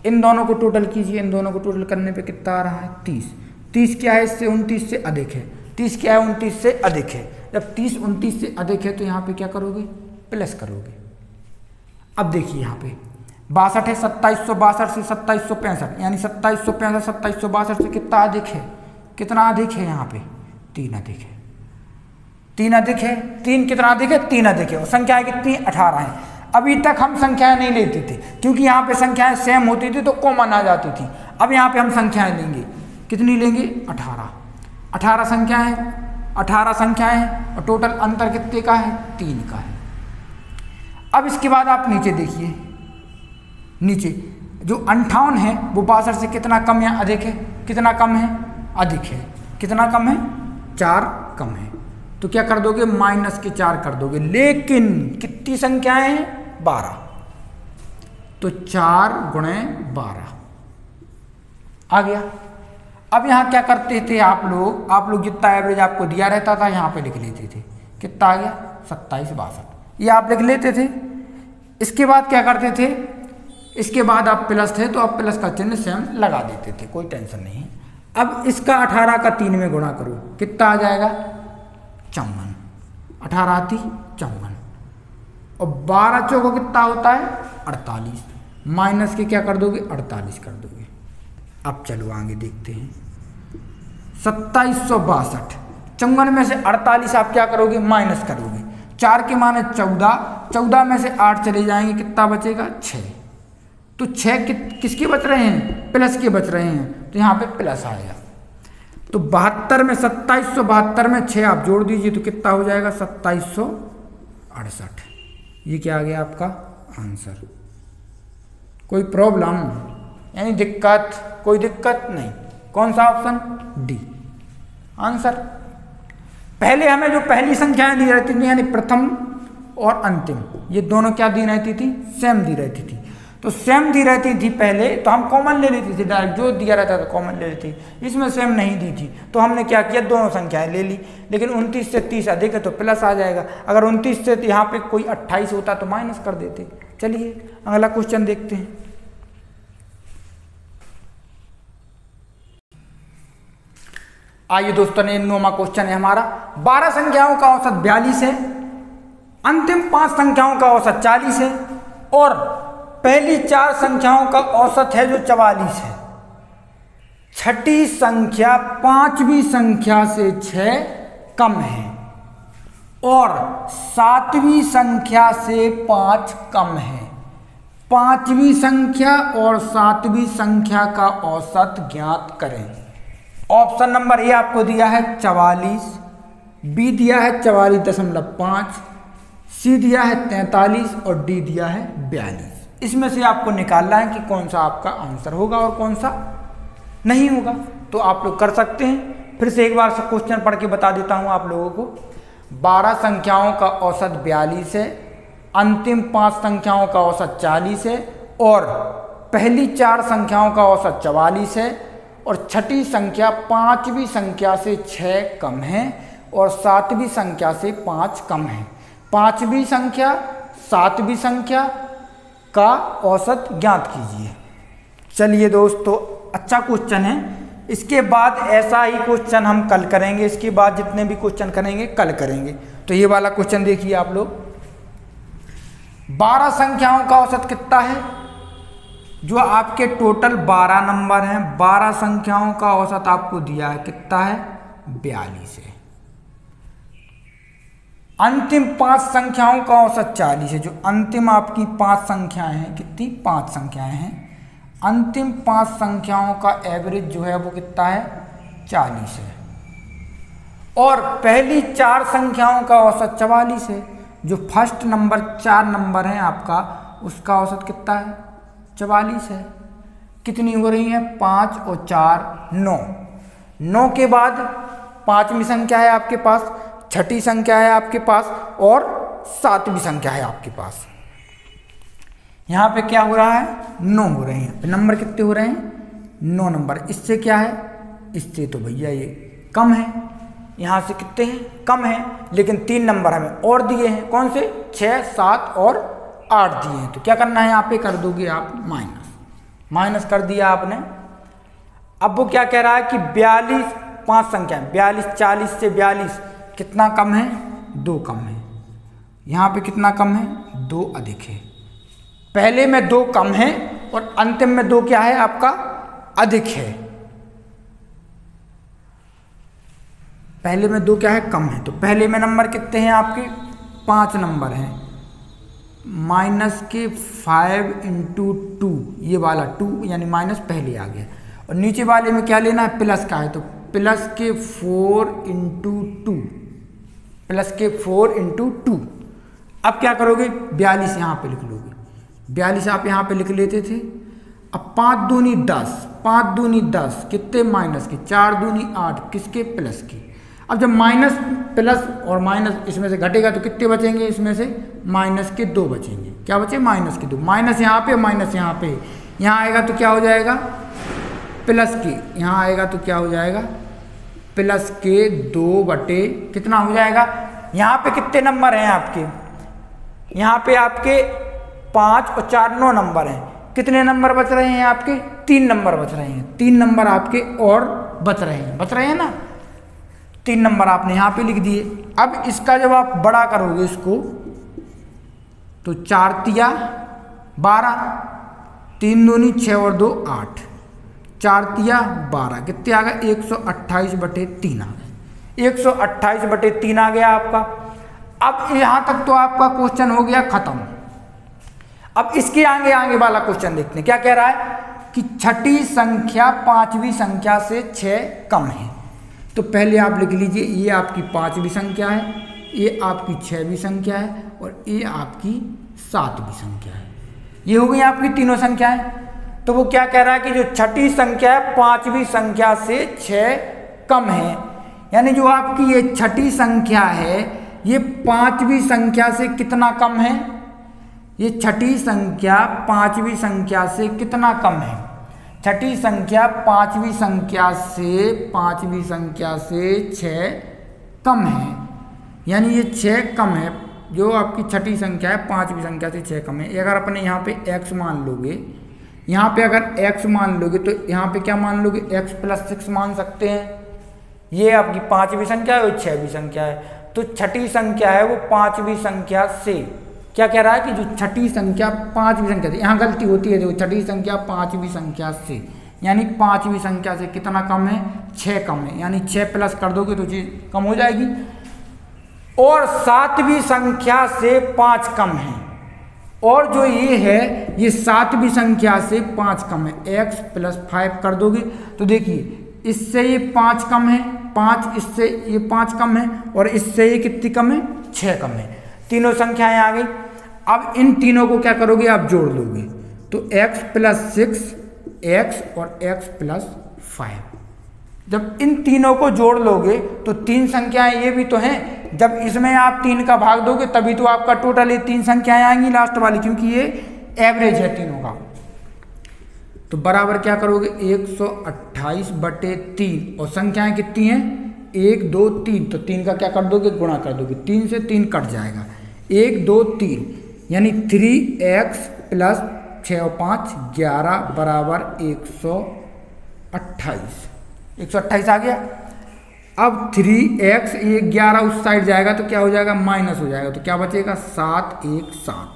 इन दोनों को टोटल कीजिए, इन दोनों को टोटल करने पे कितना आ रहा है, तीस। तीस क्या है, इससे उनतीस से अधिक है, तीस क्या है, उनतीस से अधिक है। जब तीस उनतीस से अधिक है तो यहाँ पे क्या करोगे, प्लस करोगे। अब देखिए यहाँ पे बासठ है, सत्ताईस सौ बासठ से सत्ताईस सौ पैंसठ यानी सत्ताईस सौ पैंसठ सत्ताईस सौ बासठ से कितना अधिक है, कितना अधिक है यहाँ पे, तीन अधिक है, तीन अधिक है, तीन कितना अधिक है, तीन अधिक है। और संख्याएं कितनी, अठारह है। अभी तक हम संख्याएं नहीं लेते थे क्योंकि यहाँ पे संख्याएं सेम होती थी तो कॉमन आ जाती थी। अब यहाँ पे हम संख्याएं लेंगे, कितनी लेंगे, अठारह। अठारह संख्याएं हैं, अठारह संख्याएं हैं और टोटल अंतर कितने का है, तीन का है। अब इसके बाद आप नीचे देखिए, नीचे जो अंठावन है वो बासठ से कितना कम या अधिक है, कितना कम है, अधिक है, कितना कम है, चार कम है। तो क्या कर दोगे, माइनस के चार कर दोगे, लेकिन कितनी संख्याएं हैं, बारह, तो चार गुणे बारह आ गया। अब यहां क्या करते थे आप लोग, आप लोग जितना एवरेज आपको दिया रहता था यहां पे लिख लेते थे, कितना आ गया, सत्ताईस बासठ, ये आप लिख लेते थे। इसके बाद क्या करते थे, इसके बाद आप प्लस थे तो आप प्लस का चिन्ह सेम लगा देते थे, कोई टेंशन नहीं है। अब इसका अठारह का तीन में गुणा करो, कितना आ जाएगा, चौवन, अठारह आती चौवन और बारह चौको कितना होता है, अड़तालीस, माइनस के क्या कर दोगे, अड़तालीस कर दोगे। अब चलो आगे देखते हैं, सत्ताईस सौ बासठ चौवन में से अड़तालीस आप क्या करोगे, माइनस करोगे, चार के माने चौदह, चौदह में से आठ चले जाएंगे, कितना बचेगा, छः। तो छः कि, किसके बच रहे हैं, प्लस के बच रहे हैं, तो यहाँ पे प्लस आएगा। तो बहत्तर में सत्ताईस सौ बहत्तर में छः आप जोड़ दीजिए तो कितना हो जाएगा, सत्ताईस सौ अड़सठ। ये क्या आ गया आपका आंसर। कोई प्रॉब्लम यानी दिक्कत, कोई दिक्कत नहीं। कौन सा ऑप्शन, डी आंसर। पहले हमें जो पहली संख्याएं दी रहती थी यानी प्रथम और अंतिम, ये दोनों क्या दी रहती थी, सेम दी रहती थी। तो सेम दी रहती थी पहले तो हम कॉमन ले लेते थे, डायरेक्ट जो दिया रहता था कॉमन ले लेते थे, इसमें सेम नहीं दी थी तो हमने क्या किया, दोनों संख्याएं ले ली। लेकिन उनतीस से तीस अधिक है तो प्लस आ जाएगा, अगर उनतीस से यहाँ पे कोई अट्ठाईस होता तो माइनस कर देते। चलिए अगला क्वेश्चन देखते हैं। आइए दोस्तों, ने नौवां क्वेश्चन है हमारा। बारह संख्याओं का औसत बयालीस है, अंतिम पाँच संख्याओं का औसत चालीस है और पहली चार संख्याओं का औसत है जो चवालीस है। छठी संख्या पांचवी संख्या से छः कम है और सातवीं संख्या से पाँच कम है। पांचवी संख्या और सातवीं संख्या का औसत ज्ञात करें। ऑप्शन नंबर ए आपको दिया है चवालीस, बी दिया है चवालीस दशमलव पाँच, सी दिया है तैंतालीस और डी दिया है बयालीस। इसमें से आपको निकालना है कि कौन सा आपका आंसर होगा और कौन सा नहीं होगा तो आप लोग कर सकते हैं। फिर से एक बार सब क्वेश्चन पढ़ के बता देता हूँ आप लोगों को। बारह संख्याओं का औसत बयालीस है, अंतिम पांच संख्याओं का औसत चालीस है और पहली चार संख्याओं का औसत चवालीस है और छठी संख्या पाँचवीं संख्या से छः कम है और सातवीं संख्या से पाँच कम है। पाँचवीं संख्या सातवीं संख्या का औसत ज्ञात कीजिए। चलिए दोस्तों, अच्छा क्वेश्चन है। इसके बाद ऐसा ही क्वेश्चन हम कल करेंगे, इसके बाद जितने भी क्वेश्चन करेंगे कल करेंगे। तो ये वाला क्वेश्चन देखिए आप लोग। बारह संख्याओं का औसत कितना है? जो आपके टोटल बारह नंबर हैं, बारह संख्याओं का औसत आपको दिया है कितना है? बयालीस है। अंतिम पांच संख्याओं का औसत चालीस है। जो अंतिम आपकी पांच संख्याएं हैं, कितनी? पांच संख्याएं हैं। अंतिम पांच संख्याओं का एवरेज जो है वो कितना है? चालीस है। और पहली चार संख्याओं का औसत चवालीस है। जो फर्स्ट नंबर चार नंबर है आपका, उसका औसत कितना है? चवालीस है। कितनी हो रही है? पाँच और चार नौ। नौ के बाद पाँचवीं संख्या है आपके पास, छठी संख्या है आपके पास और सातवीं संख्या है आपके पास। यहाँ पे क्या हो रहा है? नौ हो रहे हैं। नंबर कितने हो रहे हैं? नौ नंबर। इससे क्या है? इससे तो भैया ये कम है, यहाँ से कितने हैं? कम है। लेकिन तीन नंबर हमें और दिए हैं, कौन से? छः सात और आठ दिए हैं। तो क्या करना है? यहाँ पे कर दोगे आप माइनस। माइनस कर दिया आपने। अब वो क्या कह रहा है कि बयालीस पांच संख्या है, बयालीस चालीस से बयालीस कितना कम है? दो कम है। यहाँ पे कितना कम है? दो अधिक है। पहले में दो कम है और अंतिम में दो क्या है आपका? अधिक है। पहले में दो क्या है? कम है। तो पहले में नंबर कितने हैं आपके? पाँच नंबर हैं। माइनस के फाइव इंटू टू, ये वाला टू यानी माइनस पहले आ गया। और नीचे वाले में क्या लेना है? प्लस का है। तो प्लस के फोर इंटू टू, प्लस के फोर इंटू टू। अब क्या करोगे? बयालीस यहाँ पे लिख लोगे। बयालीस आप यहाँ पे लिख लेते थे। अब पाँच दूनी दस, पाँच दूनी दस कितने? माइनस के। चार दूनी आठ किसके? प्लस के। अब जब माइनस प्लस और माइनस इसमें से घटेगा तो कितने बचेंगे? इसमें से माइनस के दो बचेंगे। क्या बचे? माइनस के दो। माइनस यहाँ पे, माइनस यहाँ पे, यहाँ आएगा तो क्या हो जाएगा? प्लस के। यहाँ आएगा तो क्या हो जाएगा? प्लस के दो बटे कितना हो जाएगा? यहाँ पे कितने नंबर हैं आपके? यहाँ पे आपके पाँच और चार नौ नंबर हैं। कितने नंबर बच रहे हैं आपके? तीन नंबर बच रहे हैं। तीन नंबर आपके और बच रहे हैं, बच रहे हैं ना। तीन नंबर आपने यहाँ पे लिख दिए। अब इसका जब आप बड़ा करोगे इसको, तो चार तिया बारह, तीन दूनी छः और दो आठ, चार तिया बारह कितने आ गए? एक सौ अट्ठाईस बटे तीन आ गए। एक सौ अट्ठाईस बटे तीन आ गया आपका। अब यहाँ तक तो आपका क्वेश्चन हो गया ख़त्म। अब इसके आगे आगे वाला क्वेश्चन देखते हैं। क्या कह रहा है कि छठी संख्या पाँचवीं संख्या से छः कम है। तो पहले आप लिख लीजिए, ये आपकी पाँचवीं संख्या है, ये आपकी छठवीं संख्या है और ये आपकी सातवीं संख्या है। ये हो गई आपकी तीनों संख्याएं। तो वो क्या कह रहा है कि जो छठी संख्या है पाँचवीं संख्या से छः कम है, यानी जो आपकी ये छठी संख्या है ये पाँचवीं संख्या से कितना कम है? ये छठी संख्या पाँचवीं संख्या से कितना कम है? छठी संख्या पाँचवीं संख्या से पाँचवीं संख्या से छः कम है, यानी ये छः कम है। जो आपकी छठी संख्या है पाँचवीं संख्या से छः कम है। अगर अपने यहाँ पे x मान लोगे, यहाँ पे अगर x मान लोगे तो यहाँ पे क्या मान लोगे? x प्लस सिक्स मान सकते हैं। ये आपकी पाँचवीं संख्या है और छठवीं संख्या है। तो छठी संख्या है वो पाँचवीं संख्या से, क्या कह रहा है कि जो छठी संख्या पाँचवीं संख्या से, यहाँ गलती होती है, जो छठी संख्या पाँचवीं संख्या से यानी पाँचवीं संख्या से कितना कम है? छः कम है। यानी छः प्लस कर दोगे तो चीज़ कम हो जाएगी। और सातवीं संख्या से पाँच कम है। और जो ये है ये सातवीं संख्या से पाँच कम है। एक्स प्लस फाइव कर दोगे तो देखिए इससे ये पाँच कम है, पाँच इससे ये पाँच कम है और इससे ये कितनी कम है? छः कम है। तीनों संख्याएँ आ गई। अब इन तीनों को क्या करोगे? आप जोड़ लोगे। तो x प्लस सिक्स, एक्स और x प्लस फाइव। जब इन तीनों को जोड़ लोगे तो तीन संख्याएं ये भी तो हैं, जब इसमें आप तीन का भाग दोगे तभी तो आपका टोटल ये तीन संख्याएं आएंगी लास्ट वाली, क्योंकि ये एवरेज है तीनों का। तो बराबर क्या करोगे, एक सौ अट्ठाईस बटे तीन, और संख्याएं कितनी हैं, एक दो तीन, तो तीन का क्या कर दोगे, गुणा कर दोगे, तीन से तीन कट जाएगा, एक दो तीन यानी थ्री एक्स प्लस छः और पाँच ग्यारह बराबर एक सौ अट्ठाईस, एक सौ अट्ठाईस आ गया। अब थ्री एक्स ये ग्यारह उस साइड जाएगा तो क्या हो जाएगा, माइनस हो जाएगा, तो क्या बचेगा, सात एक सात।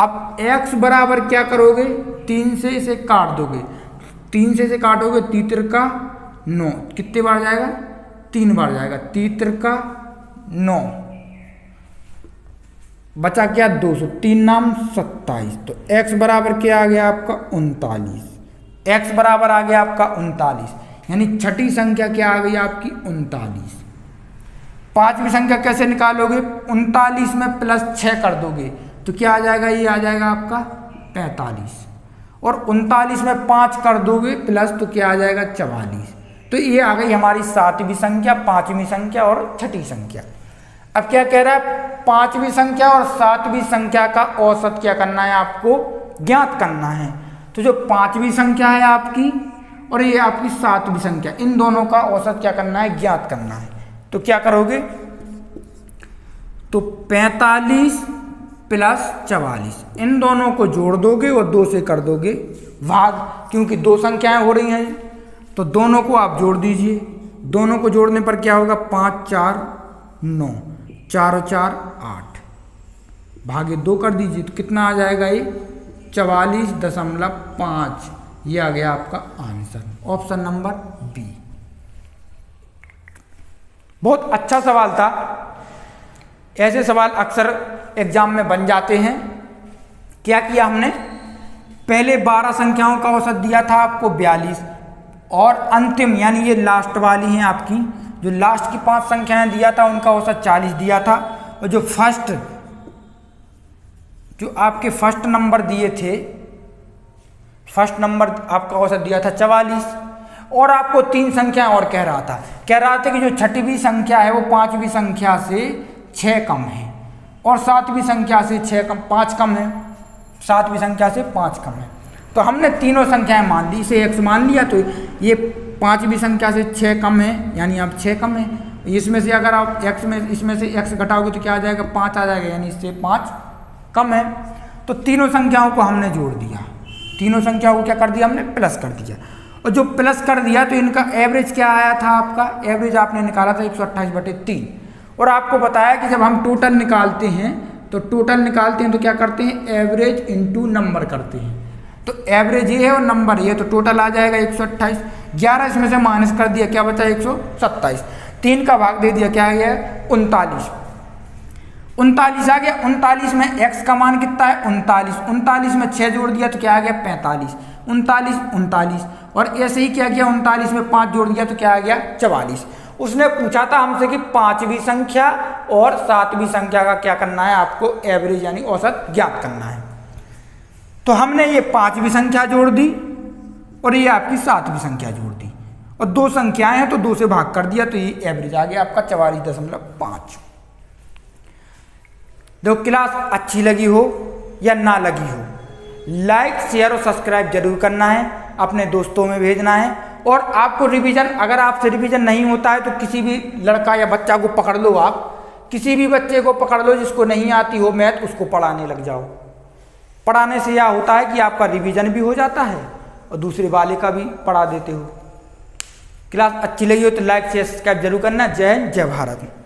अब x बराबर क्या करोगे, तीन से इसे काट दोगे, तीन से इसे काटोगे, तीतर का नौ, कितने बार जाएगा, तीन बार जाएगा, तीतर का नौ, बचा क्या दो सौ, तीन नाम सत्ताईस, तो x बराबर क्या आ गया आपका उनतालीस, x बराबर आ गया आपका उनतालीस, यानी छठी संख्या क्या आ गई आपकी उनतालीस। पांचवी संख्या कैसे निकालोगे, उनतालीस में प्लस छः कर दोगे तो क्या आ जाएगा, ये आ जाएगा आपका पैंतालीस, और उनतालीस में पाँच कर दोगे प्लस तो क्या आ जाएगा चवालीस। तो ये आ गई हमारी सातवीं संख्या, पाँचवीं संख्या और छठी संख्या। अब क्या कह रहा है, पाँचवीं संख्या और सातवीं संख्या का औसत क्या करना है आपको, ज्ञात करना है। तो जो पाँचवीं संख्या है आपकी और ये आपकी सातवीं संख्या, इन दोनों का औसत क्या करना है, ज्ञात करना है। तो क्या करोगे, तो पैंतालीस प्लस चवालीस, इन दोनों को जोड़ दोगे और दो से कर दोगे भाग, क्योंकि दो संख्याएं हो रही हैं, तो दोनों को आप जोड़ दीजिए। दोनों को जोड़ने पर क्या होगा, पाँच चार नौ, चार चार आठ, भागे दो कर दीजिए तो कितना आ जाएगा, ये चवालीस दशमलव पाँच, ये आ गया आपका आंसर, ऑप्शन नंबर बी। बहुत अच्छा सवाल था, ऐसे सवाल अक्सर एग्जाम में बन जाते हैं। क्या किया हमने, पहले बारह संख्याओं का औसत दिया था आपको बयालीस, और अंतिम यानी ये लास्ट वाली हैं आपकी, जो लास्ट की पांच संख्याएं दिया था उनका औसत चालीस दिया था, और जो फर्स्ट जो आपके फर्स्ट नंबर दिए थे, फर्स्ट नंबर आपका औसत दिया था चवालीस, और आपको तीन संख्याएं और कह रहा था, कह रहा था कि जो छठवीं संख्या है वो पाँचवीं संख्या से छः कम है, और सातवीं संख्या से छः कम पाँच कम है, सातवीं संख्या से पाँच कम है। तो हमने तीनों संख्याएं मान ली, इसे एक्स मान लिया, तो ये पाँचवीं संख्या से छः कम है यानी आप छः कम है, इसमें से अगर आप एक्स में इसमें से एक्स घटाओगे तो क्या आ जाएगा, पाँच आ जाएगा, यानी इससे पाँच कम है। तो तीनों संख्याओं को हमने जोड़ दिया, तीनों संख्याओं को क्या कर दिया हमने, प्लस कर दिया, और जो प्लस कर दिया तो इनका एवरेज क्या आया था आपका, एवरेज आपने निकाला था एक सौ अट्ठाईस बटे तीन, और आपको बताया कि जब हम टोटल निकालते हैं तो टोटल निकालते हैं तो क्या करते हैं, एवरेज इनटू नंबर करते हैं, तो एवरेज ये है और नंबर ये, तो टोटल आ जाएगा एक सौ अट्ठाईस, ग्यारह इसमें से माइनस कर दिया क्या बचा एक सौ सत्ताईस, तीन का भाग दे दिया क्या आ गया उनतालीस, उनतालीस आ गया। उनतालीस में एक्स का मान कितना है उनतालीस, उनतालीस में छः जोड़ दिया तो क्या आ गया पैंतालीस, उनतालीस उनतालीस, और ऐसे ही क्या गया उनतालीस में पाँच जोड़ दिया तो क्या आ गया चवालीस। उसने पूछा था हमसे कि पांचवी संख्या और सातवीं संख्या का क्या करना है आपको, एवरेज यानी औसत ज्ञात करना है। तो हमने ये पांचवी संख्या जोड़ दी और ये आपकी सातवीं संख्या जोड़ दी, और दो संख्याएं हैं तो दो से भाग कर दिया, तो ये एवरेज आ गया आपका चवालीस दशमलव पाँच। देखो क्लास अच्छी लगी हो या ना लगी हो, लाइक शेयर और सब्सक्राइब जरूर करना है, अपने दोस्तों में भेजना है, और आपको रिवीजन, अगर आपसे रिवीजन नहीं होता है तो किसी भी लड़का या बच्चा को पकड़ लो, आप किसी भी बच्चे को पकड़ लो जिसको नहीं आती हो मैथ, उसको पढ़ाने लग जाओ। पढ़ाने से यह होता है कि आपका रिवीजन भी हो जाता है और दूसरे वाले का भी पढ़ा देते हो। क्लास अच्छी लगी हो तो लाइक शेयर सब्सक्राइब जरूर करना। जय हिंद जय भारत।